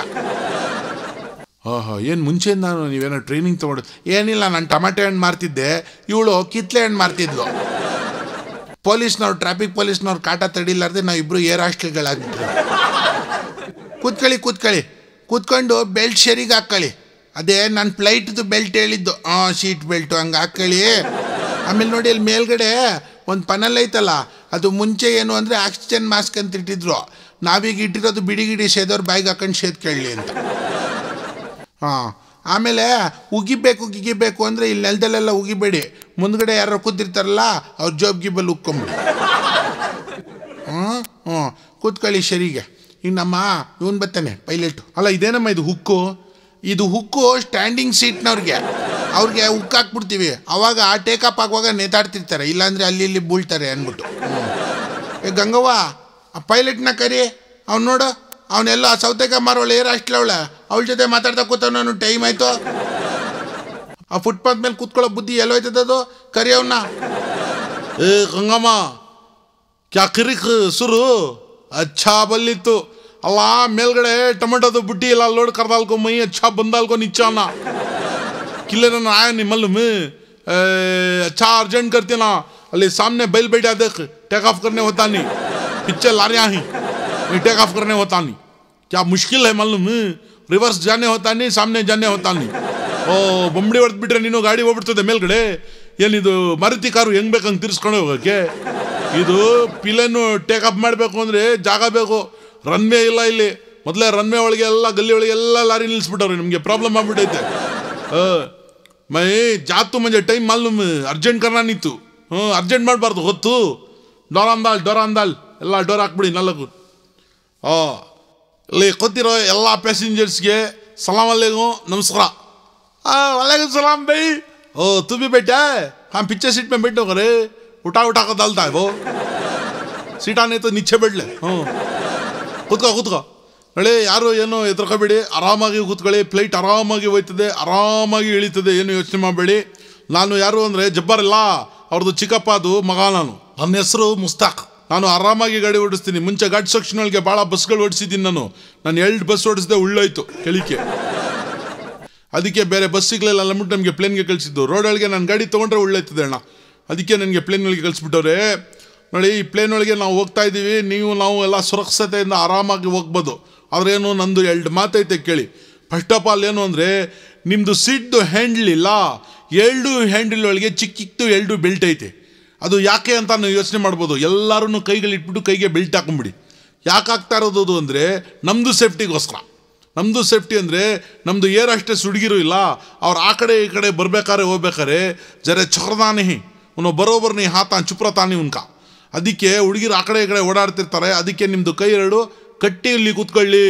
ಹಾಂ ಹಾಂ ಏನು ಮುಂಚೆಯಿಂದ ನಾನು ನೀವೇನೋ ಟ್ರೈನಿಂಗ್ ತೊಗೊಂಡು? ಏನಿಲ್ಲ, ನಾನು ಟೊಮೆಟೊ ಹಣ್ಣು ಮಾರ್ತಿದ್ದೆ, ಇವಳು ಕಿತ್ಲೆ ಹಣ್ಣು ಮಾರ್ತಿದ್ಲು. ಪೊಲೀಸ್ನವ್ರು, ಟ್ರಾಫಿಕ್ ಪೊಲೀಸ್ನವ್ರು ಕಾಟ ತಡಿಲಾರ್ದೆ ನಾವಿಬ್ಬರು ಏರ್ ಹಾಸ್ಟೆಲ್ಗಳಾಗಿದ್ವಿ. ಕೂತ್ಕೊಳ್ಳಿ ಕೂತ್ಕೊಳ್ಳಿ, ಕೂತ್ಕೊಂಡು ಬೆಲ್ಟ್ ಶರಿಗೆ ಹಾಕ್ಕೊಳ್ಳಿ, ಅದೇ ನಾನು ಫ್ಲೈಟ್ದು ಬೆಲ್ಟ್ ಹೇಳಿದ್ದು, ಹಾಂ ಸೀಟ್ ಬೆಲ್ಟು ಹಂಗೆ ಹಾಕ್ಕೊಳ್ಳಿ. ಆಮೇಲೆ ನೋಡಿ ಅಲ್ಲಿ ಮೇಲ್ಗಡೆ ಒಂದು ಪನಲ್ ಐತಲ್ಲ, ಅದು ಮುಂಚೆ ಏನು ಅಂದರೆ ಆಕ್ಸಿಜನ್ ಮಾಸ್ಕ್ ಅಂತ ಇಟ್ಟಿದ್ರು, ನಾವೀಗ ಇಟ್ಟಿರೋದು ಬಿಡಿಗಿಡಿ ಸೇದೋರು ಬಾಯಿಗೆ ಹಾಕೊಂಡು ಸೇದ್ಕೊಳ್ಳಿ ಅಂತ. ಹಾಂ, ಆಮೇಲೆ ಉಗಿಬೇಕು ಗಿಗಿಬೇಕು ಅಂದರೆ ಇಲ್ಲಿ ನೆಲದಲ್ಲೆಲ್ಲ ಉಗಿಬೇಡಿ, ಮುಂದ್ಗಡೆ ಯಾರು ಕೂತಿರ್ತಾರಲ್ಲ ಅವ್ರ ಜೋಬ್ ಗಿಬ್ಬಲ್ಲಿ ಉಕ್ಕೊಂಬಿಡಿ. ಹ್ಞೂ ಹ್ಞೂ ಕೂತ್ಕೊಳ್ಳಿ ಶರಿಗೆ. ಈಗ ನಮ್ಮ ಇವನು ಬರ್ತಾನೆ ಪೈಲಟು, ಅಲ್ಲ ಇದೇನಮ್ಮ ಇದು ಹುಕ್ಕು, ಇದು ಹುಕ್ಕು ಸ್ಟ್ಯಾಂಡಿಂಗ್ ಸೀಟ್ನವ್ರಿಗೆ, ಅವ್ರಿಗೆ ಹುಕ್ಕಾಕ್ಬಿಡ್ತೀವಿ, ಅವಾಗ ಆ ಟೇಕಪ್ ಆಗುವಾಗ ನೇತಾಡ್ತಿರ್ತಾರೆ, ಇಲ್ಲಾಂದರೆ ಅಲ್ಲಿ ಇಲ್ಲಿ ಬೀಳ್ತಾರೆ ಅಂದ್ಬಿಟ್ಟು. ಏ ಗಂಗವ್ವ ಆ ಪೈಲಟ್ನ ಕರಿ, ಅವ್ನು ನೋಡು ಅವನ್ನೆಲ್ಲ ಸೌತೆಕಾಯಿ ಮಾರೋಳು ಏರ್ ಅಷ್ಟಳವಳೆ, ಅವಳ ಜೊತೆ ಮಾತಾಡ್ತಾ ಕೂತವ್ ನಾನು ಟೈಮ್ ಆಯಿತು, ಆ ಫುಟ್ಪಾತ್ ಮೇಲೆ ಕೂತ್ಕೊಳ್ಳೋ ಬುದ್ಧಿ ಎಲ್ಲೋಯ್ತದದು, ಕರಿ ಅವನ್ನ. ಏ ಗಂಗಮ್ಮ ಕ್ಯಾ ಕಿರಿ ಸುರು ಅಚ್ಛಾ ಬಲ್ಲಿತ್ತು ಅಲ್ಲ, ಮೇಲ್ಗಡೆ ಟೊಮೆಟೊದು ಬುಟ್ಟಿ ಇಲ್ಲ ಅಲ್ಲಿ ನೋಡಿ ಕರ್ದಾಲ್ಕೊ ಮೈ ಅಚ್ಛಾ ಬಂದಾಲ್ಕೊ ನಿಚ್ಚಾನ ಕಿಲ್ಲರ ಆಯ ನಿಮ್ಮಲ್ಲೂ ಮೇ ಅಚ್ಛಾ ಅರ್ಜೆಂಟ್ ಕರ್ತೀನ ಅಲ್ಲಿ ಸಾಮ್ನೆ ಬೈಲ್ ಬೇಡ ಅದಕ್ಕೆ ಟೇಕ್ ಆಫ್ ಕರ್ನೆ ಹೋತಾನಿ ಪಿಚ್ಚೆ ಲಾರಿಯಾ ಹಿ टेक ऑफ करने होता नहीं, क्या मुश्किल है मालूम, रिवर्स जाने होता नहीं, सामने जाने होता नहीं. ओ बंबड़ी वर्त बिट्रे नीनो गाड़ी ಹೋಗ್ಬಿಡ್ತದೆ ಮೇಲ್ಗಡೆ, ಏನಿದು ಮಾರುತಿ ಕಾರು ಹೆಂಗೆ ಬೇಕಂಗೆ ತಿರ್ಸ್ಕೊಂಡೆ ಹೋಗೋಕ್ಕೆ, ಇದು ಪಿಲನ್ನು ಟೇಕ್ ಆಫ್ ಮಾಡಬೇಕು ಅಂದರೆ ಜಾಗ ಬೇಕು, ರನ್ವೇ ಇಲ್ಲ ಇಲ್ಲಿ, ಮೊದಲೇ ರನ್ವೇ ಒಳಗೆ ಎಲ್ಲ ಗಲ್ಲಿ ಒಳಗೆ ಎಲ್ಲ ಲಾರಿ ನಿಲ್ಲಿಸ್ಬಿಟ್ಟವ್ರಿ, ನಿಮಗೆ ಪ್ರಾಬ್ಲಮ್ ಆಗ್ಬಿಟ್ಟೈತೆ. ಮೈ ಜಾತು ಮಂಜೆ ಟೈಮ್ ಮಾಲೂಮ್ ಅರ್ಜೆಂಟ್ ಕರ್ನಾನಿತ್ತು, ಹ್ಞೂ ಅರ್ಜೆಂಟ್ ಮಾಡಬಾರ್ದು ಗೊತ್ತು, ಡೊರಾಂದಾಲ್ ಡೊರಾಂದಾಲ್ ಎಲ್ಲ ಡೋರ್ ಹಾಕ್ಬಿಡಿ ನಾಲ್ಕು. ಓ ಇಲ್ಲಿ ಕೂತಿರೋ ಎಲ್ಲ ಪ್ಯಾಸೆಂಜರ್ಸ್ಗೆ ಸಲಾಮ್ ಅಲೈಕು ನಮಸ್ಕಾರ. ವಲೈಕು ಸಲಾಮ್ ಬೈ. ಓ ತು ಬಿ ಬೇಟೆ ಹಾಂ ಪಿಚ್ಚೆ ಸೀಟ್ ಮೇಲೆ ಬಿಟ್ಟು ಹೋಗ್ರಿ, ಊಟ ಊಟ ಹಾಕೋದಲ್ತಾ ಇವು ಸೀಟಾನೈತು ನಿಚ್ಚೆ ಬಿಡ್ಲೆ. ಹ್ಞೂ ಕೂತ್ಕೋ ಕೂತ್ಕೋ ನೋಡಿ, ಯಾರು ಏನು ಎದುರ್ಕೋಬೇಡಿ, ಆರಾಮಾಗಿ ಕೂತ್ಕೊಳ್ಳಿ, ಫ್ಲೈಟ್ ಆರಾಮಾಗಿ ಹೋಯ್ತದೆ, ಆರಾಮಾಗಿ ಇಳೀತದೆ, ಏನು ಯೋಚನೆ ಮಾಡಬೇಡಿ. ನಾನು ಯಾರು ಅಂದರೆ ಜಬ್ಬಾರಲ್ಲ ಅವ್ರದ್ದು ಚಿಕ್ಕಪ್ಪ ಅದು ಮಗ, ನಾನು ನನ್ನ ಹೆಸರು ಮುಸ್ತಾಕ್, ನಾನು ಆರಾಮಾಗಿ ಗಾಡಿ ಓಡಿಸ್ತೀನಿ. ಮುಂಚೆ ಘಾಟ್ ಸೆಕ್ಷನ್ ಒಳಗೆ ಭಾಳ ಬಸ್ಗಳು ಓಡಿಸಿದ್ದೀನಿ ನಾನು, ನಾನು ಎರಡು ಬಸ್ ಓಡಿಸಿದೆ ಉಳ್ಳೋಯ್ತು ಕೆಳಕ್ಕೆ, ಅದಕ್ಕೆ ಬೇರೆ ಬಸ್ ಸಿಗಲಿಲ್ಲ ಅಂದ್ಬಿಟ್ಟು ನಮಗೆ ಪ್ಲೇನ್ಗೆ ಕಳಿಸಿದ್ದು. ರೋಡೊಳಗೆ ನಾನು ಗಾಡಿ ತೊಗೊಂಡ್ರೆ ಉಳ್ಳೋಯ್ತದೆ ಅಣ್ಣ, ಅದಕ್ಕೆ ನನಗೆ ಪ್ಲೇನ್ಗಳಿಗೆ ಕಳಿಸ್ಬಿಟ್ಟವ್ರೆ. ನೋಡಿ ಈ ಪ್ಲೇನ್ ಒಳಗೆ ನಾವು ಹೋಗ್ತಾ ಇದ್ದೀವಿ, ನೀವು ನಾವು ಎಲ್ಲ ಸುರಕ್ಷತೆಯಿಂದ ಆರಾಮಾಗಿ ಹೋಗ್ಬೋದು. ಆದ್ರೇನು ನಂದು ಎರಡು ಮಾತೈತೆ ಕೇಳಿ. ಫಸ್ಟ್ ಆಫ್ ಆಲ್ ಏನು ಅಂದರೆ ನಿಮ್ಮದು ಸೀಟ್ದು ಹ್ಯಾಂಡಲ್ ಇಲ್ಲ, ಎರಡು ಹ್ಯಾಂಡಲ್ ಒಳಗೆ ಚಿಕ್ಕಿತ್ತು ಎರಡು ಬೆಲ್ಟ್ ಐತೆ. ಅದು ಯಾಕೆ ಅಂತ ನೀವು ಯೋಚನೆ ಮಾಡ್ಬೋದು, ಎಲ್ಲರೂ ಕೈಗಳಿಟ್ಬಿಟ್ಟು ಕೈಗೆ ಬೆಲ್ಟ್ ಹಾಕೊಂಬಿಡಿ. ಯಾಕೆ ಹಾಕ್ತಾ ಇರೋದು ಅಂದರೆ ನಮ್ಮದು ಸೇಫ್ಟಿಗೋಸ್ಕರ. ನಮ್ಮದು ಸೇಫ್ಟಿ ಅಂದರೆ ನಮ್ಮದು ಏರ್ ಅಷ್ಟೇ ಸುಡುಗಿರು ಇಲ್ಲ, ಅವ್ರು ಆ ಕಡೆ ಈ ಕಡೆ ಬರ್ಬೇಕಾರೆ ಹೋಗ್ಬೇಕಾರೆ ಜರೆ ಚಕ್ರದಾನೆ ಅವನು ಬರೋಬರ್ನಿ ಹಾತ ಚುಪ್ರತಾನೆ ಉನ್ಕ, ಅದಕ್ಕೆ ಹುಡುಗಿರು ಆ ಕಡೆ ಈ ಕಡೆ ಓಡಾಡ್ತಿರ್ತಾರೆ, ಅದಕ್ಕೆ ನಿಮ್ಮದು ಕೈ ಎರಡು ಕಟ್ಟಿ ಇಲ್ಲಿ ಕೂತ್ಕೊಳ್ಳಿ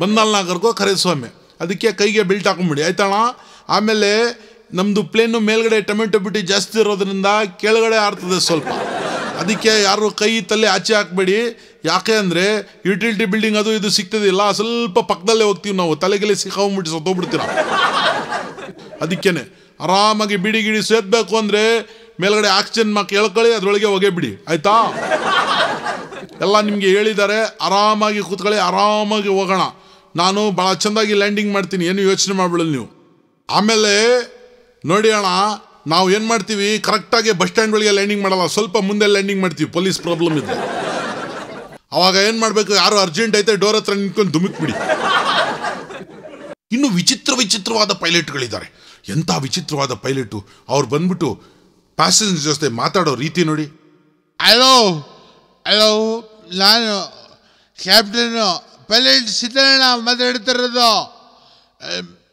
ಬಂದಲ್ನಾಗರ್ಗೋ ಕರೆ ಸ್ವಾಮಿ, ಅದಕ್ಕೆ ಕೈಗೆ ಬೆಲ್ಟ್ ಹಾಕೊಂಬಿಡಿ ಆಯ್ತಣ್ಣ. ಆಮೇಲೆ ನಮ್ಮದು ಪ್ಲೇನು ಮೇಲ್ಗಡೆ ಟೊಮೆಟೊ ಬಿಟ್ಟು ಜಾಸ್ತಿ ಇರೋದ್ರಿಂದ ಕೆಳಗಡೆ ಆಡ್ತದೆ ಸ್ವಲ್ಪ, ಅದಕ್ಕೆ ಯಾರು ಕೈ ತಲೆ ಆಚೆ ಹಾಕಬೇಡಿ. ಯಾಕೆ ಅಂದರೆ ಯುಟಿಲಿಟಿ ಬಿಲ್ಡಿಂಗ್ ಅದು ಇದು ಸಿಗ್ತದಿಲ್ಲ, ಸ್ವಲ್ಪ ಪಕ್ಕದಲ್ಲೇ ಹೋಗ್ತೀವಿ ನಾವು, ತಲೆಗೆಲೆ ಸಿಕ್ಕಾಕೊಂಡ್ಬಿಟ್ಟು ಸತ್ತೋಗ್ಬಿಡ್ತೀರ. ಅದಕ್ಕೇ ಆರಾಮಾಗಿ ಬಿಡಿ ಗಿಡಿ ಸೇರ್ಬೇಕು ಅಂದರೆ ಮೇಲ್ಗಡೆ ಆಕ್ಸಿಜನ್ ಮಾಕ್ ಎಳ್ಕೊಳ್ಳಿ, ಅದರೊಳಗೆ ಹೋಗೇ ಬಿಡಿ ಆಯಿತಾ. ಎಲ್ಲ ನಿಮಗೆ ಹೇಳಿದ್ದಾರೆ, ಆರಾಮಾಗಿ ಕೂತ್ಕೊಳ್ಳಿ, ಆರಾಮಾಗಿ ಹೋಗೋಣ. ನಾನು ಭಾಳ ಚೆಂದಾಗಿ ಲ್ಯಾಂಡಿಂಗ್ ಮಾಡ್ತೀನಿ, ಏನು ಯೋಚನೆ ಮಾಡಬೇಡಿ ನೀವು. ಆಮೇಲೆ ನೋಡಿ ಅಣ್ಣ, ನಾವು ಏನು ಮಾಡ್ತೀವಿ, ಕರೆಕ್ಟಾಗಿ ಬಸ್ ಸ್ಟ್ಯಾಂಡ್ಗಳಿಗೆ ಲ್ಯಾಂಡಿಂಗ್ ಮಾಡಲ್ಲ, ಸ್ವಲ್ಪ ಮುಂದೆ ಲ್ಯಾಂಡಿಂಗ್ ಮಾಡ್ತೀವಿ ಪೊಲೀಸ್ ಪ್ರಾಬ್ಲಮ್ ಇದೆ. ಅವಾಗ ಏನು ಮಾಡಬೇಕು, ಯಾರು ಅರ್ಜೆಂಟ್ ಐತೆ ಡೋರ್ ಹತ್ರ ನಿಂತ್ಕೊಂಡು ಧುಮುಕ್ಬಿಡಿ. ಇನ್ನು ವಿಚಿತ್ರ ವಿಚಿತ್ರವಾದ ಪೈಲಟ್ಗಳಿದ್ದಾರೆ, ಎಂಥ ವಿಚಿತ್ರವಾದ ಪೈಲಟು, ಅವ್ರು ಬಂದ್ಬಿಟ್ಟು ಪ್ಯಾಸೆಂಜರ್ಸ್ ಜೊತೆ ಮಾತಾಡೋ ರೀತಿ ನೋಡಿ. ಹಲೋ ಹಲೋ, ನಾನು ಕ್ಯಾಪ್ಟನ್ನು ಪೈಲಟ್ ಸಿದ್ದಣ್ಣ ಮಾತಾಡ್ತಿರೋದು,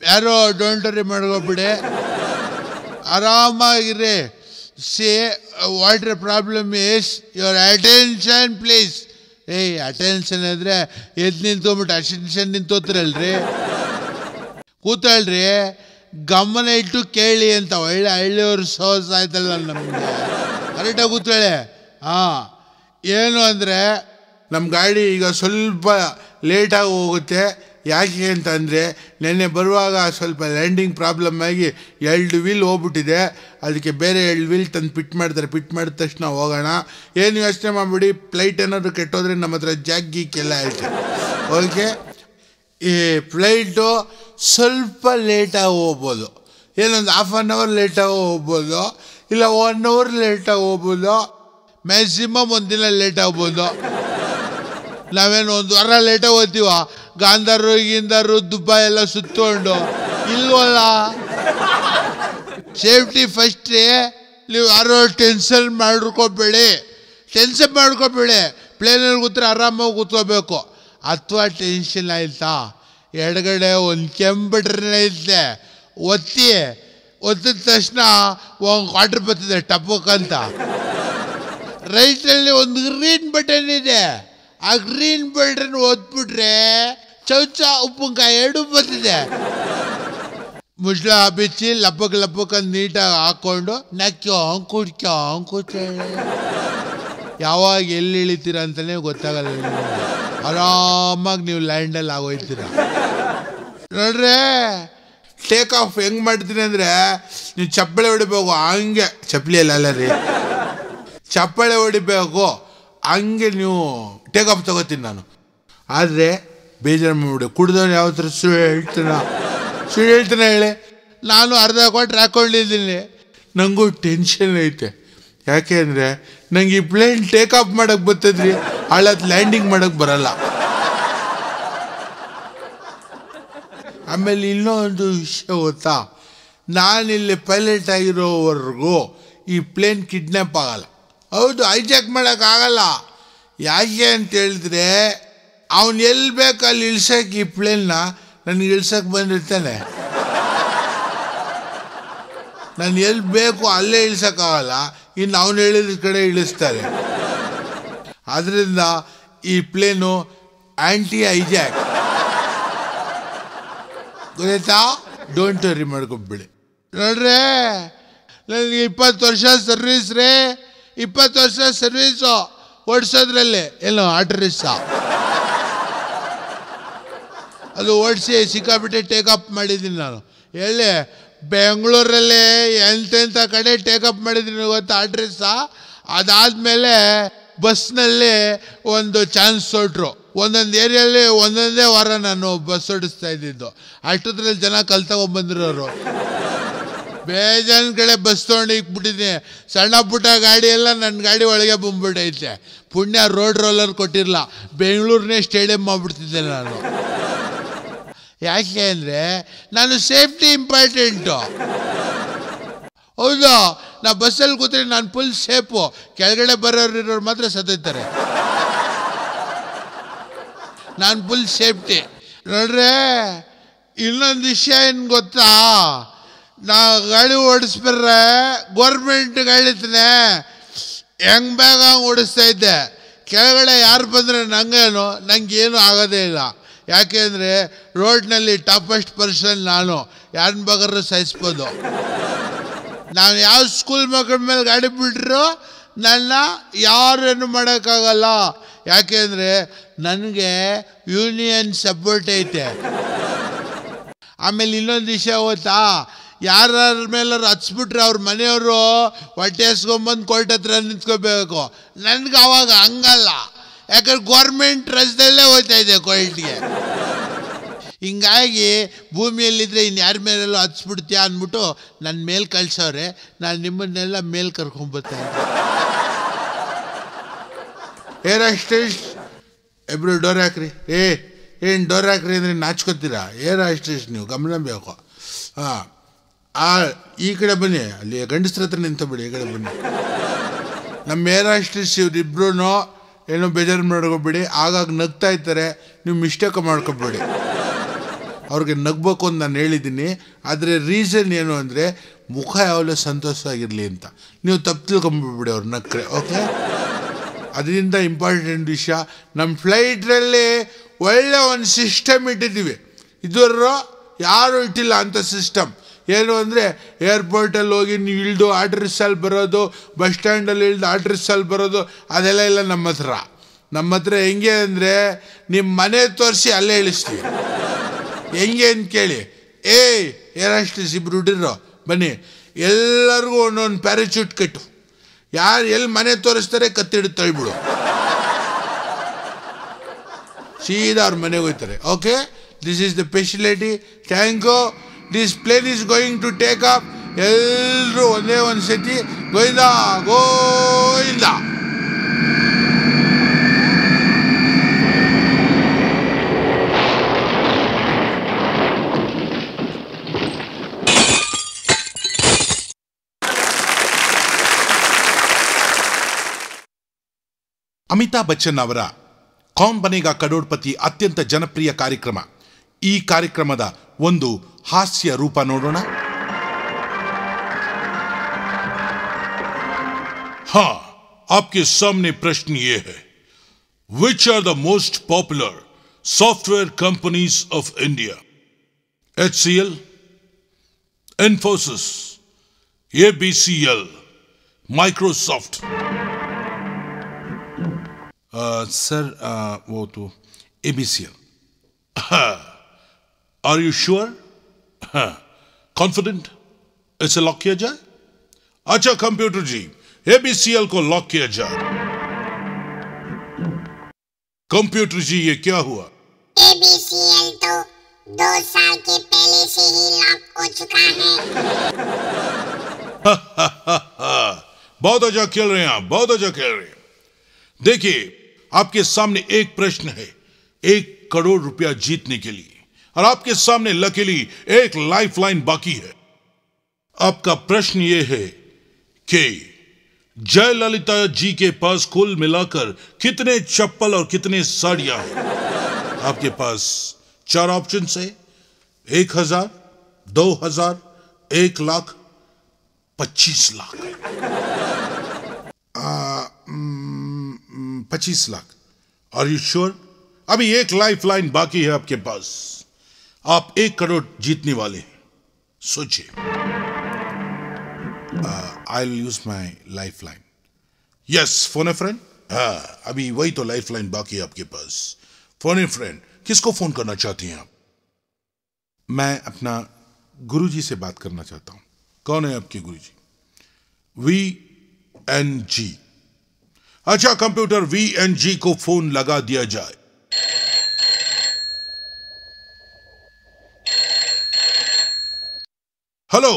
ಯಾರೋ ಡೋಂಟರಿ ಮಾಡ್ಕೊಬಿಡಿ, ಆರಾಮಾಗಿರಿ. See what problem is your attention please. ಏಯ್ ಅಟೆನ್ಷನ್ ಅಂದರೆ ಎದ್ದು ನಿಂತ್ಕೊಂಬಿಟ್ಟು ಅಟೆನ್ಷನ್ ನಿಂತೋತ್ರಲ್ರಿ, ಕೂತಳ್ರಿ, ಗಮನ ಇಟ್ಟು ಕೇಳಿ ಅಂತ ಒಳ್ಳೆ ಹಳ್ಳಿಯವ್ರ ಸೋಸ್ ಆಯ್ತಲ್ಲ ನಮಗೆ, ಕರೆಕ್ಟಾಗಿ ಕೂತಾಳೆ. ಹಾಂ ಏನು ಅಂದರೆ ನಮ್ಮ ಗಾಡಿ ಈಗ ಸ್ವಲ್ಪ ಲೇಟಾಗಿ ಹೋಗುತ್ತೆ, ಯಾಕೆ ಅಂತಂದರೆ ನೆನ್ನೆ ಬರುವಾಗ ಸ್ವಲ್ಪ ಲ್ಯಾಂಡಿಂಗ್ ಪ್ರಾಬ್ಲಮ್ ಆಗಿ ಎರಡು ವೀಲ್ ಹೋಗ್ಬಿಟ್ಟಿದೆ, ಅದಕ್ಕೆ ಬೇರೆ ಎರಡು ವೀಲ್ ತಂದು ಪಿಟ್ ಮಾಡ್ತಾರೆ, ಪಿಟ್ ಮಾಡಿದ ತಕ್ಷಣ ಹೋಗೋಣ, ಏನು ಯೋಚನೆ ಮಾಡಿಬಿಡಿ. ಫ್ಲೈಟ್ ಏನಾದರೂ ಕೆಟ್ಟೋದ್ರೆ ನಮ್ಮ ಹತ್ರ ಜಾಗ್ಗಿ ಕೆಲ್ಲ ಐತೆ, ಓಕೆ. ಈ ಫ್ಲೈಟು ಸ್ವಲ್ಪ ಲೇಟಾಗಿ ಹೋಗ್ಬೋದು, ಏನೊಂದು ಹಾಫ್ ಆನ್ ಅವರ್ ಲೇಟಾಗಿ ಹೋಗ್ಬೋದು, ಇಲ್ಲ ಒನ್ ಅವರ್ ಲೇಟಾಗಿ ಹೋಗ್ಬೋದು, ಮ್ಯಾಕ್ಸಿಮಮ್ ಒಂದು ದಿನ ಲೇಟಾಗ್ಬೋದು. ನಾವೇನು ಒಂದು ವಾರ ಲೇಟಾಗಿ ಹೋಗ್ತೀವ, ಗಾಂಧಾರು ಗಿಂಧಾರು ದುಬೈ ಎಲ್ಲ ಸುತ್ತಕೊಂಡು ಇಲ್ವಲ್ಲ. ಸೇಫ್ಟಿ ಫಸ್ಟ್, ನೀವು ಯಾರೋ ಟೆನ್ಷನ್ ಮಾಡ್ಕೊಬೇಡಿ, ಟೆನ್ಷನ್ ಮಾಡ್ಕೊಬೇಡಿ, ಪ್ಲೇನಲ್ಲಿ ಕೂತ್ರೆ ಆರಾಮಾಗಿ ಕೂತ್ಕೋಬೇಕು. ಅಥವಾ ಟೆನ್ಷನ್ ಆಯಿತಾ, ಎಡಗಡೆ ಒಂದು ಕೆಂಪು ಬಟರ್ನೇ ಇದ್ದೆ, ಒತ್ತಿ ಒತ್ತಿದ ತಕ್ಷಣ ಒಂದು ಕ್ವಾರ್ಟರ್ ಬರ್ತದೆ ಟಪ್ಪಕ್ಕಂತ. ರೈಟಲ್ಲಿ ಒಂದು ಗ್ರೀನ್ ಬಟನ್ ಇದೆ, ಆ ಗ್ರೀನ್ ಬಟನ್ ಒತ್ಬಿಟ್ರೆ ಚೌಚ ಉಪ್ಪಿನಕಾಯಿ ಎರಡೂ ಬರ್ತಿದೆ. ಮುಜ್ಲ ಬಿಚ್ಚಿ ಲಪ್ಪಕ್ಕೆ ಲಪ್ಪಕ್ಕೆ ನೀಟಾಗಿ ಹಾಕ್ಕೊಂಡು ನಕ್ಕೋ ಕುಡ್ಕೋ ಕೂತೇ ಯಾವಾಗ ಎಲ್ಲಿ ಇಳಿತೀರ ಅಂತಲೇ ಗೊತ್ತಾಗಲ್ಲ. ಆರಾಮಾಗಿ ನೀವು ಲ್ಯಾಂಡಲ್ಲಿ ಆಗೋಯ್ತೀರ ನೋಡ್ರೆ. ಟೇಕ್ ಆಫ್ ಹೆಂಗೆ ಮಾಡ್ತೀನಿ ಅಂದರೆ ನೀವು ಚಪ್ಪಳೆ ಹೊಡಿಬೇಕು ಹಂಗೆ, ಚಪ್ಪಲಿ ಅಲ್ಲ ರೀ ಚಪ್ಪಳೆ ಹೊಡಿಬೇಕು ಹಂಗೆ ನೀವು ಟೇಕ್ ಆಫ್ ತೊಗೋತೀನಿ ನಾನು. ಆದರೆ ಬೇಜಾರು ಮಾಡಿಬಿಡಿ, ಕುಡ್ದವನು ಯಾವ ಥರ ಸುಳ್ಳು ಹೇಳ್ತೀನ ಸುಳ್ಳು ಹೇಳ್ತಾನೆ ಹೇಳಿ. ನಾನು ಅರ್ಧ ಕ್ವಾಟ್ರ್ ಹಾಕ್ಕೊಂಡಿದ್ದೀನಿ, ನನಗೂ ಟೆನ್ಷನ್ ಐತೆ. ಯಾಕೆ ಅಂದರೆ ನಂಗೆ ಈ ಪ್ಲೇನ್ ಟೇಕ್ ಆಫ್ ಮಾಡೋಕ್ಕೆ ಬರ್ತದ್ರಿ, ಹಳತ್ ಲ್ಯಾಂಡಿಂಗ್ ಮಾಡೋಕ್ಕೆ ಬರಲ್ಲ. ಆಮೇಲೆ ಇನ್ನೊಂದು ವಿಷಯ ಗೊತ್ತಾ, ನಾನಿಲ್ಲಿ ಪೈಲಟ್ ಆಗಿರೋವರೆಗೂ ಈ ಪ್ಲೇನ್ ಕಿಡ್ನ್ಯಾಪ್ ಆಗಲ್ಲ, ಹೌದು ಹೈಜಾಕ್ ಮಾಡೋಕ್ಕಾಗಲ್ಲ. ಯಾಕೆ ಅಂತ ಹೇಳಿದ್ರೆ ಅವನು ಎಲ್ಲಿ ಬೇಕಲ್ಲಿ ಇಳ್ಸೋಕೆ ಈ ಪ್ಲೇನ್ನ ನನಗೆ ಇಳ್ಸೋಕೆ ಬಂದಿರ್ತಾನೆ, ನಾನು ಎಲ್ಲಿ ಬೇಕು ಅಲ್ಲೇ ಇಳ್ಸೋಕ್ಕಾಗಲ್ಲ, ಇನ್ನು ಅವನು ಹೇಳಿದ ಕಡೆ ಇಳಿಸ್ತಾರೆ. ಆದ್ದರಿಂದ ಈ ಪ್ಲೇನು ಆ್ಯಂಟಿ ಐಜ್ಯಾಕ್ ಗೊತ್ತಾಯ್ತಾ, ಡೋಂಟ್ ವರಿ ಮಾಡ್ಕೊಬಿಡಿ ನೋಡ್ರೆ. ನನಗೆ ಇಪ್ಪತ್ತು ವರ್ಷ ಸರ್ವೀಸ್ ರೀ, ಇಪ್ಪತ್ತು ವರ್ಷ ಸರ್ವೀಸು ಓಡಿಸೋದ್ರಲ್ಲಿ ಏನು ಆಟೋ ರಿಕ್ಷಾ ಅದು ಓಡಿಸಿ ಸಿಕ್ಕಾಬಿಟ್ಟೆ ಟೇಕ್ ಅಪ್ ಮಾಡಿದ್ದೀನಿ ನಾನು. ಹೇಳಿ ಬೆಂಗಳೂರಲ್ಲಿ ಎಂತೆಂಥ ಕಡೆ ಟೇಕಪ್ ಮಾಡಿದ್ದೀನಿ ಗೊತ್ತಾ ಆಟೋ ರಿಕ್ಷಾ. ಅದಾದಮೇಲೆ ಬಸ್ನಲ್ಲಿ ಒಂದು ಚಾನ್ಸ್ ಕೊಟ್ಟರು, ಒಂದೊಂದು ಏರಿಯಲ್ಲಿ ಒಂದೊಂದೇ ವಾರ ನಾನು ಬಸ್ ಓಡಿಸ್ತಾ ಇದ್ದಿದ್ದು. ಅಷ್ಟೊತ್ತರಲ್ಲಿ ಜನ ಕಲ್ತಗೊಂಬಂದಿರೋರು, ಬೇಜಾನ್ ಕಡೆ ಬಸ್ ತೊಗೊಂಡು ಇಕ್ಬಿಟ್ಟಿದ್ದೀನಿ. ಸಣ್ಣ ಪುಟ್ಟ ಗಾಡಿಯೆಲ್ಲ ನನ್ನ ಗಾಡಿ ಒಳಗೆ ಬಂದ್ಬಿಟ್ಟೈತೆ. ಪುಣ್ಯ ರೋಡ್ ರೋಲರ್ ಕೊಟ್ಟಿರಲಿಲ್ಲ, ಬೆಂಗಳೂರನ್ನೇ ಸ್ಟೇಡಿಯಂ ಮಾಡಿಬಿಡ್ತಿದ್ದೆ ನಾನು. ಯಾಕೆ ಅಂದರೆ ನಾನು ಸೇಫ್ಟಿ ಇಂಪಾರ್ಟೆಂಟು, ಹೌದು. ನಾ ಬಸ್ಸಲ್ಲಿ ಕೂತ್ರೆ ನಾನು ಫುಲ್ ಸೇಫು, ಕೆಳಗಡೆ ಬರೋರು ಇರೋರು ಮಾತ್ರ ಸತ್ತೋಯ್ತಾರೆ. ನಾನು ಫುಲ್ ಸೇಫ್ಟಿ ನೋಡ್ರೆ. ಇನ್ನೊಂದು ವಿಷಯ ಏನು ಗೊತ್ತಾ, ನಾ ಗಾಡಿ ಓಡಿಸ್ಬಿಟ್ರೆ ಗೌರ್ಮೆಂಟ್ ಗಾಡಿ ಇತ್ತೇ ಹೆಂಗೆ ಬೇಗ ಹಂಗೆ ಓಡಿಸ್ತಾ ಇದ್ದೆ. ಕೆಳಗಡೆ ಯಾರು ಬಂದರೆ ನನಗೇನು ನನಗೇನು ಆಗೋದೇ ಇಲ್ಲ. ಯಾಕೆ ಅಂದರೆ ರೋಡ್ನಲ್ಲಿ ಟಾಪೆಸ್ಟ್ ಪರ್ಸನ್ ನಾನು, ಯಾರನ್ನ ಬೇಕಾದ್ರೂ ಸಹಿಸ್ಬೋದು. ನಾನು ಯಾವ ಸ್ಕೂಲ್ ಮಕ್ಕಳ ಮೇಲೆ ಗಾಡಿ ಬಿಟ್ರು ನನ್ನ ಯಾರೇನು ಮಾಡೋಕ್ಕಾಗಲ್ಲ. ಯಾಕೆ ಅಂದರೆ ನನಗೆ ಯೂನಿಯನ್ ಸಪೋರ್ಟ್ ಐತೆ. ಆಮೇಲೆ ಇನ್ನೊಂದು ವಿಷಯ ಗೊತ್ತಾ, ಯಾರ ಮೇಲಾರು ಹಚ್ಬಿಟ್ರೆ ಅವ್ರ ಮನೆಯವರು ಹೊಟ್ಟೆ ಹಸ್ಕೊಂಬಂದು ಕೋರ್ಟ್ ಹತ್ರ ನಿಂತ್ಕೋಬೇಕು. ನನಗೆ ಆವಾಗ ಹಂಗಲ್ಲ, ಯಾಕಂದ್ರೆ ಗೌರ್ಮೆಂಟ್ ರಜದಲ್ಲೇ ಹೋಗ್ತಾ ಇದೆ ಕೋರ್ಟ್ಗೆ. ಹಿಂಗಾಗಿ ಭೂಮಿಯಲ್ಲಿದ್ದರೆ ಇನ್ನು ಯಾರ ಮೇಲೆಲ್ಲ ಹಚ್ಬಿಡ್ತೀಯ ಅಂದ್ಬಿಟ್ಟು ನನ್ನ ಮೇಲೆ ಕಳಿಸೋರೆ, ನಾನು ನಿಮ್ಮನ್ನೆಲ್ಲ ಮೇಲೆ ಕರ್ಕೊಂಬರ್ತಾ ಇದ್ದೆ. ಏರ ಅಷ್ಟಿಸ್ ಇಬ್ಬರು ಡೋರ್ ಹಾಕ್ರಿ. ಏ ಏನು ಡೋರ್ ಹಾಕ್ರಿ ಅಂದರೆ ನಾಚ್ಕೊತೀರಾ? ಏರ ಅಷ್ಟಿಸ್ ನೀವು ಗಮನ ಬೇಕು. ಹಾಂ, ಆ ಈ ಕಡೆ ಬನ್ನಿ, ಅಲ್ಲಿ ಗಂಡಸ್ರ ಹತ್ರ ನಿಂತಬಿಡಿ, ಈ ಕಡೆ ಬನ್ನಿ. ನಮ್ಮ ಏರ ಅಷ್ಟಿಸ್ ಇವ್ರಿಬ್ರು ಏನೋ ಬೇಜಾರು ಮಾಡ್ಕೊಬಿಡಿ, ಆಗಾಗ ನಗ್ತಾ ಇರ್ತಾರೆ, ನೀವು ಮಿಸ್ಟೇಕ್ ಮಾಡ್ಕೊಬೇಡಿ. ಅವ್ರಿಗೆ ನಗ್ಬೇಕು ಅಂತ ನಾನು ಹೇಳಿದ್ದೀನಿ, ಆದರೆ ರೀಸನ್ ಏನು ಅಂದರೆ ಮುಖ ಯಾವಲೂ ಸಂತೋಷವಾಗಿರಲಿ ಅಂತ. ನೀವು ತಪ್ಪು ತಿಳ್ಕೊಂಬಿಡ್ಬಿಡಿ ಅವ್ರು ನಕ್ಕರೆ, ಓಕೆ? ಅದರಿಂದ ಇಂಪಾರ್ಟೆಂಟ್ ವಿಷಯ, ನಮ್ಮ ಫ್ಲೈಟ್ರಲ್ಲಿ ಒಳ್ಳೆ ಒಂದು ಸಿಸ್ಟಮ್ ಇಟ್ಟಿದ್ದೀವಿ, ಇದುವರೆಗೂ ಯಾರೂ ಇಟ್ಟಿಲ್ಲ ಅಂಥ ಸಿಸ್ಟಮ್. ಏನು ಅಂದರೆ ಏರ್ಪೋರ್ಟಲ್ಲಿ ಹೋಗಿ ನೀವು ಇಳಿದು ಆಟೋ ರಿಕ್ಷಾಲ್ಲಿ ಬರೋದು, ಬಸ್ ಸ್ಟ್ಯಾಂಡಲ್ಲಿ ಇಳಿದು ಆಟೋ ರಿಕ್ಷಾಲ್ಲಿ ಬರೋದು, ಅದೆಲ್ಲ ಇಲ್ಲ ನಮ್ಮ ಹತ್ರ. ನಮ್ಮ ಹತ್ರ ಹೆಂಗೆ ಅಂದರೆ ನಿಮ್ಮ ಮನೆ ತೋರಿಸಿ ಅಲ್ಲೇ ಇಳಿಸ್ತೀವಿ. ಹೆಂಗೆ ಅಂತ ಕೇಳಿ, ಏಯ್ ಏರಾಸ್ಟಿಸ್ ಇಬ್ರು ಹುಡಿರೋ ಬನ್ನಿ, ಎಲ್ಲರಿಗೂ ಒಂದೊಂದು ಪ್ಯಾರಾಚೂಟ್ ಕಟ್ಟು, ಯಾರು ಎಲ್ಲಿ ಮನೆ ತೋರಿಸ್ತಾರೆ ಕತ್ತಿಡು ತಳ್ಬಿಡು, ಸೀದಾ ಅವ್ರ ಮನೆಗೆ ಹೋಗ್ತಾರೆ. Okay, this is the facility. Thank you. This plane is going to take up. ಎಲ್ಲರೂ ಒಂದೇ ಒಂದು ಸತಿ ಗೋವಿಂದ ಗೋವಿಂದ. ಅಮಿತಾಬ್ ಬಚ್ಚನ್ ಅವರ ಕೌನ್ ಬನೇಗಾ ಕರೋಡ್ಪತಿ ಅತ್ಯಂತ ಜನಪ್ರಿಯ ಕಾರ್ಯಕ್ರಮ. ಈ ಕಾರ್ಯಕ್ರಮದ ಒಂದು ಹಾಸ್ಯ ರೂಪ ನೋಡೋಣ. हाँ, आपके सामने प्रश्न ये है, which are the most popular software companies of India? H C L, Infosys, A B C L, Microsoft. Sir, वो तो A B C L. Are you sure? Confident? इसे लॉक किया जाए? अच्छा computer ji, A B C L को लॉक किया जाए. कंप्यूटर जी, ये क्या हुआ? ए बी सी एल तो दो साल के पहले से ही लॉक हो चुका है. बहुत अच्छा खेल रहे हैं आप, बहुत अच्छा खेल रहे हैं. देखिए, आपके सामने एक प्रश्न है एक करोड़ रुपया जीतने के लिए, और आपके सामने लकीली एक लाइफलाइन बाकी है. आपका प्रश्न यह है कि जयललिता जी के पास कुल मिलाकर कितने चप्पल और कितने साड़ियां हैं? आपके पास चार ऑप्शंस है, एक हजार, दो हजार, एक लाख, पच्चीस लाख. पच्चीस लाख. Are you sure? अभी एक लाइफलाइन बाकी है आपके पास. आप एक करोड़ जीतने वाले हैं. सोचिए. I will use my life line. Yes, phone a friend. हाँ, अभी वही तो लाइफ लाइन बाकी है आपके पास. फोन ए फ्रेंड, किसको फोन करना चाहती हैं आप? मैं अपना गुरुजी से बात करना चाहता हूं. कौन है आपके गुरुजी? वी एन जी. अच्छा कंप्यूटर, वी एन जी को फोन लगा दिया जाए. Hello,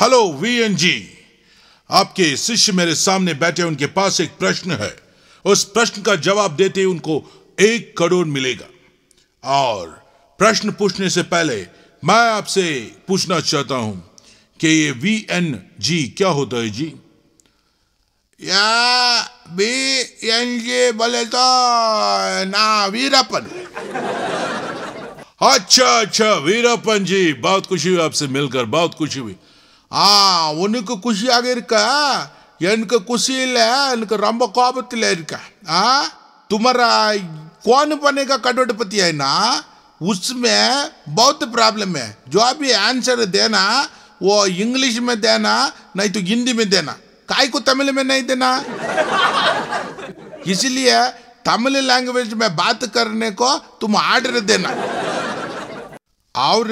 hello V N ji, आपके शिष्य मेरे सामने बैठे, उनके पास एक प्रश्न है. उस प्रश्न का जवाब देते ही उनको एक करोड़ मिलेगा. और प्रश्न पूछने से पहले मैं आपसे पूछना चाहता हूं कि ये वी एन जी क्या होता है जी? या वी एन जी बोले तो ना वीरप्पन. अच्छा अच्छा वीरप्पन जी, बहुत खुशी हुई आपसे मिलकर, बहुत खुशी हुई. हाँ, उनको खुशी आगे இருக்கா? எனக்கு खुशी இல்லை, எனக்கு ரொம்ப கோபத்தில் இருக்கா. तुम्हारा कौन बनेगा करोड़पति है ना, उसमें बहुत प्रॉब्लम है. जो भी आंसर देना वो इंग्लिश में देना, नहीं तो हिंदी में देना. काय को तमिल में नहीं देना. इसलिए तमिल लैंग्वेज में बात करने को तुम आर्डर देना. और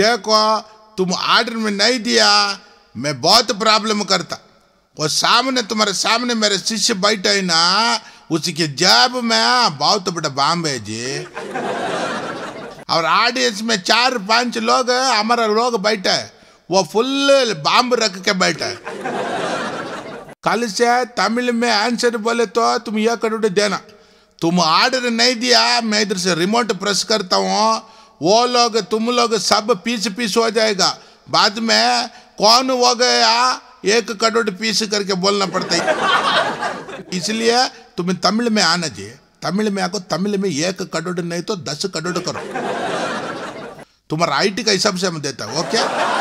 देखो, तुम आर्डर में नहीं दिया, मैं बहुत प्रॉब्लम करता. वो सामने तुम्हारे सामने मेरे शिष्य बैठा है ना, उसी के जेब में बहुत बड़ा बम है जी. और ऑडियंस में चार पांच लोग हमारा लोग बैठा है, वो फुल बम रख के बैठा है. कल से तमिल में आंसर बोले तो तुम यह करोड़ देना. तुम आर्डर नहीं दिया, मैं इधर से रिमोट प्रेस करता हूँ, वो लोग तुम लोग सब पीस पीस हो जाएगा. बाद में कौन हो गया एक करोड़ पीस करके बोलना पड़ता है. इसलिए तुम्हें तमिल में आना चाहिए. तमिल में आको तमिल में एक करोड़ नहीं तो दस करोड़ करो. तुम्हारा हाइट का हिसाब से हम देता है. ओके.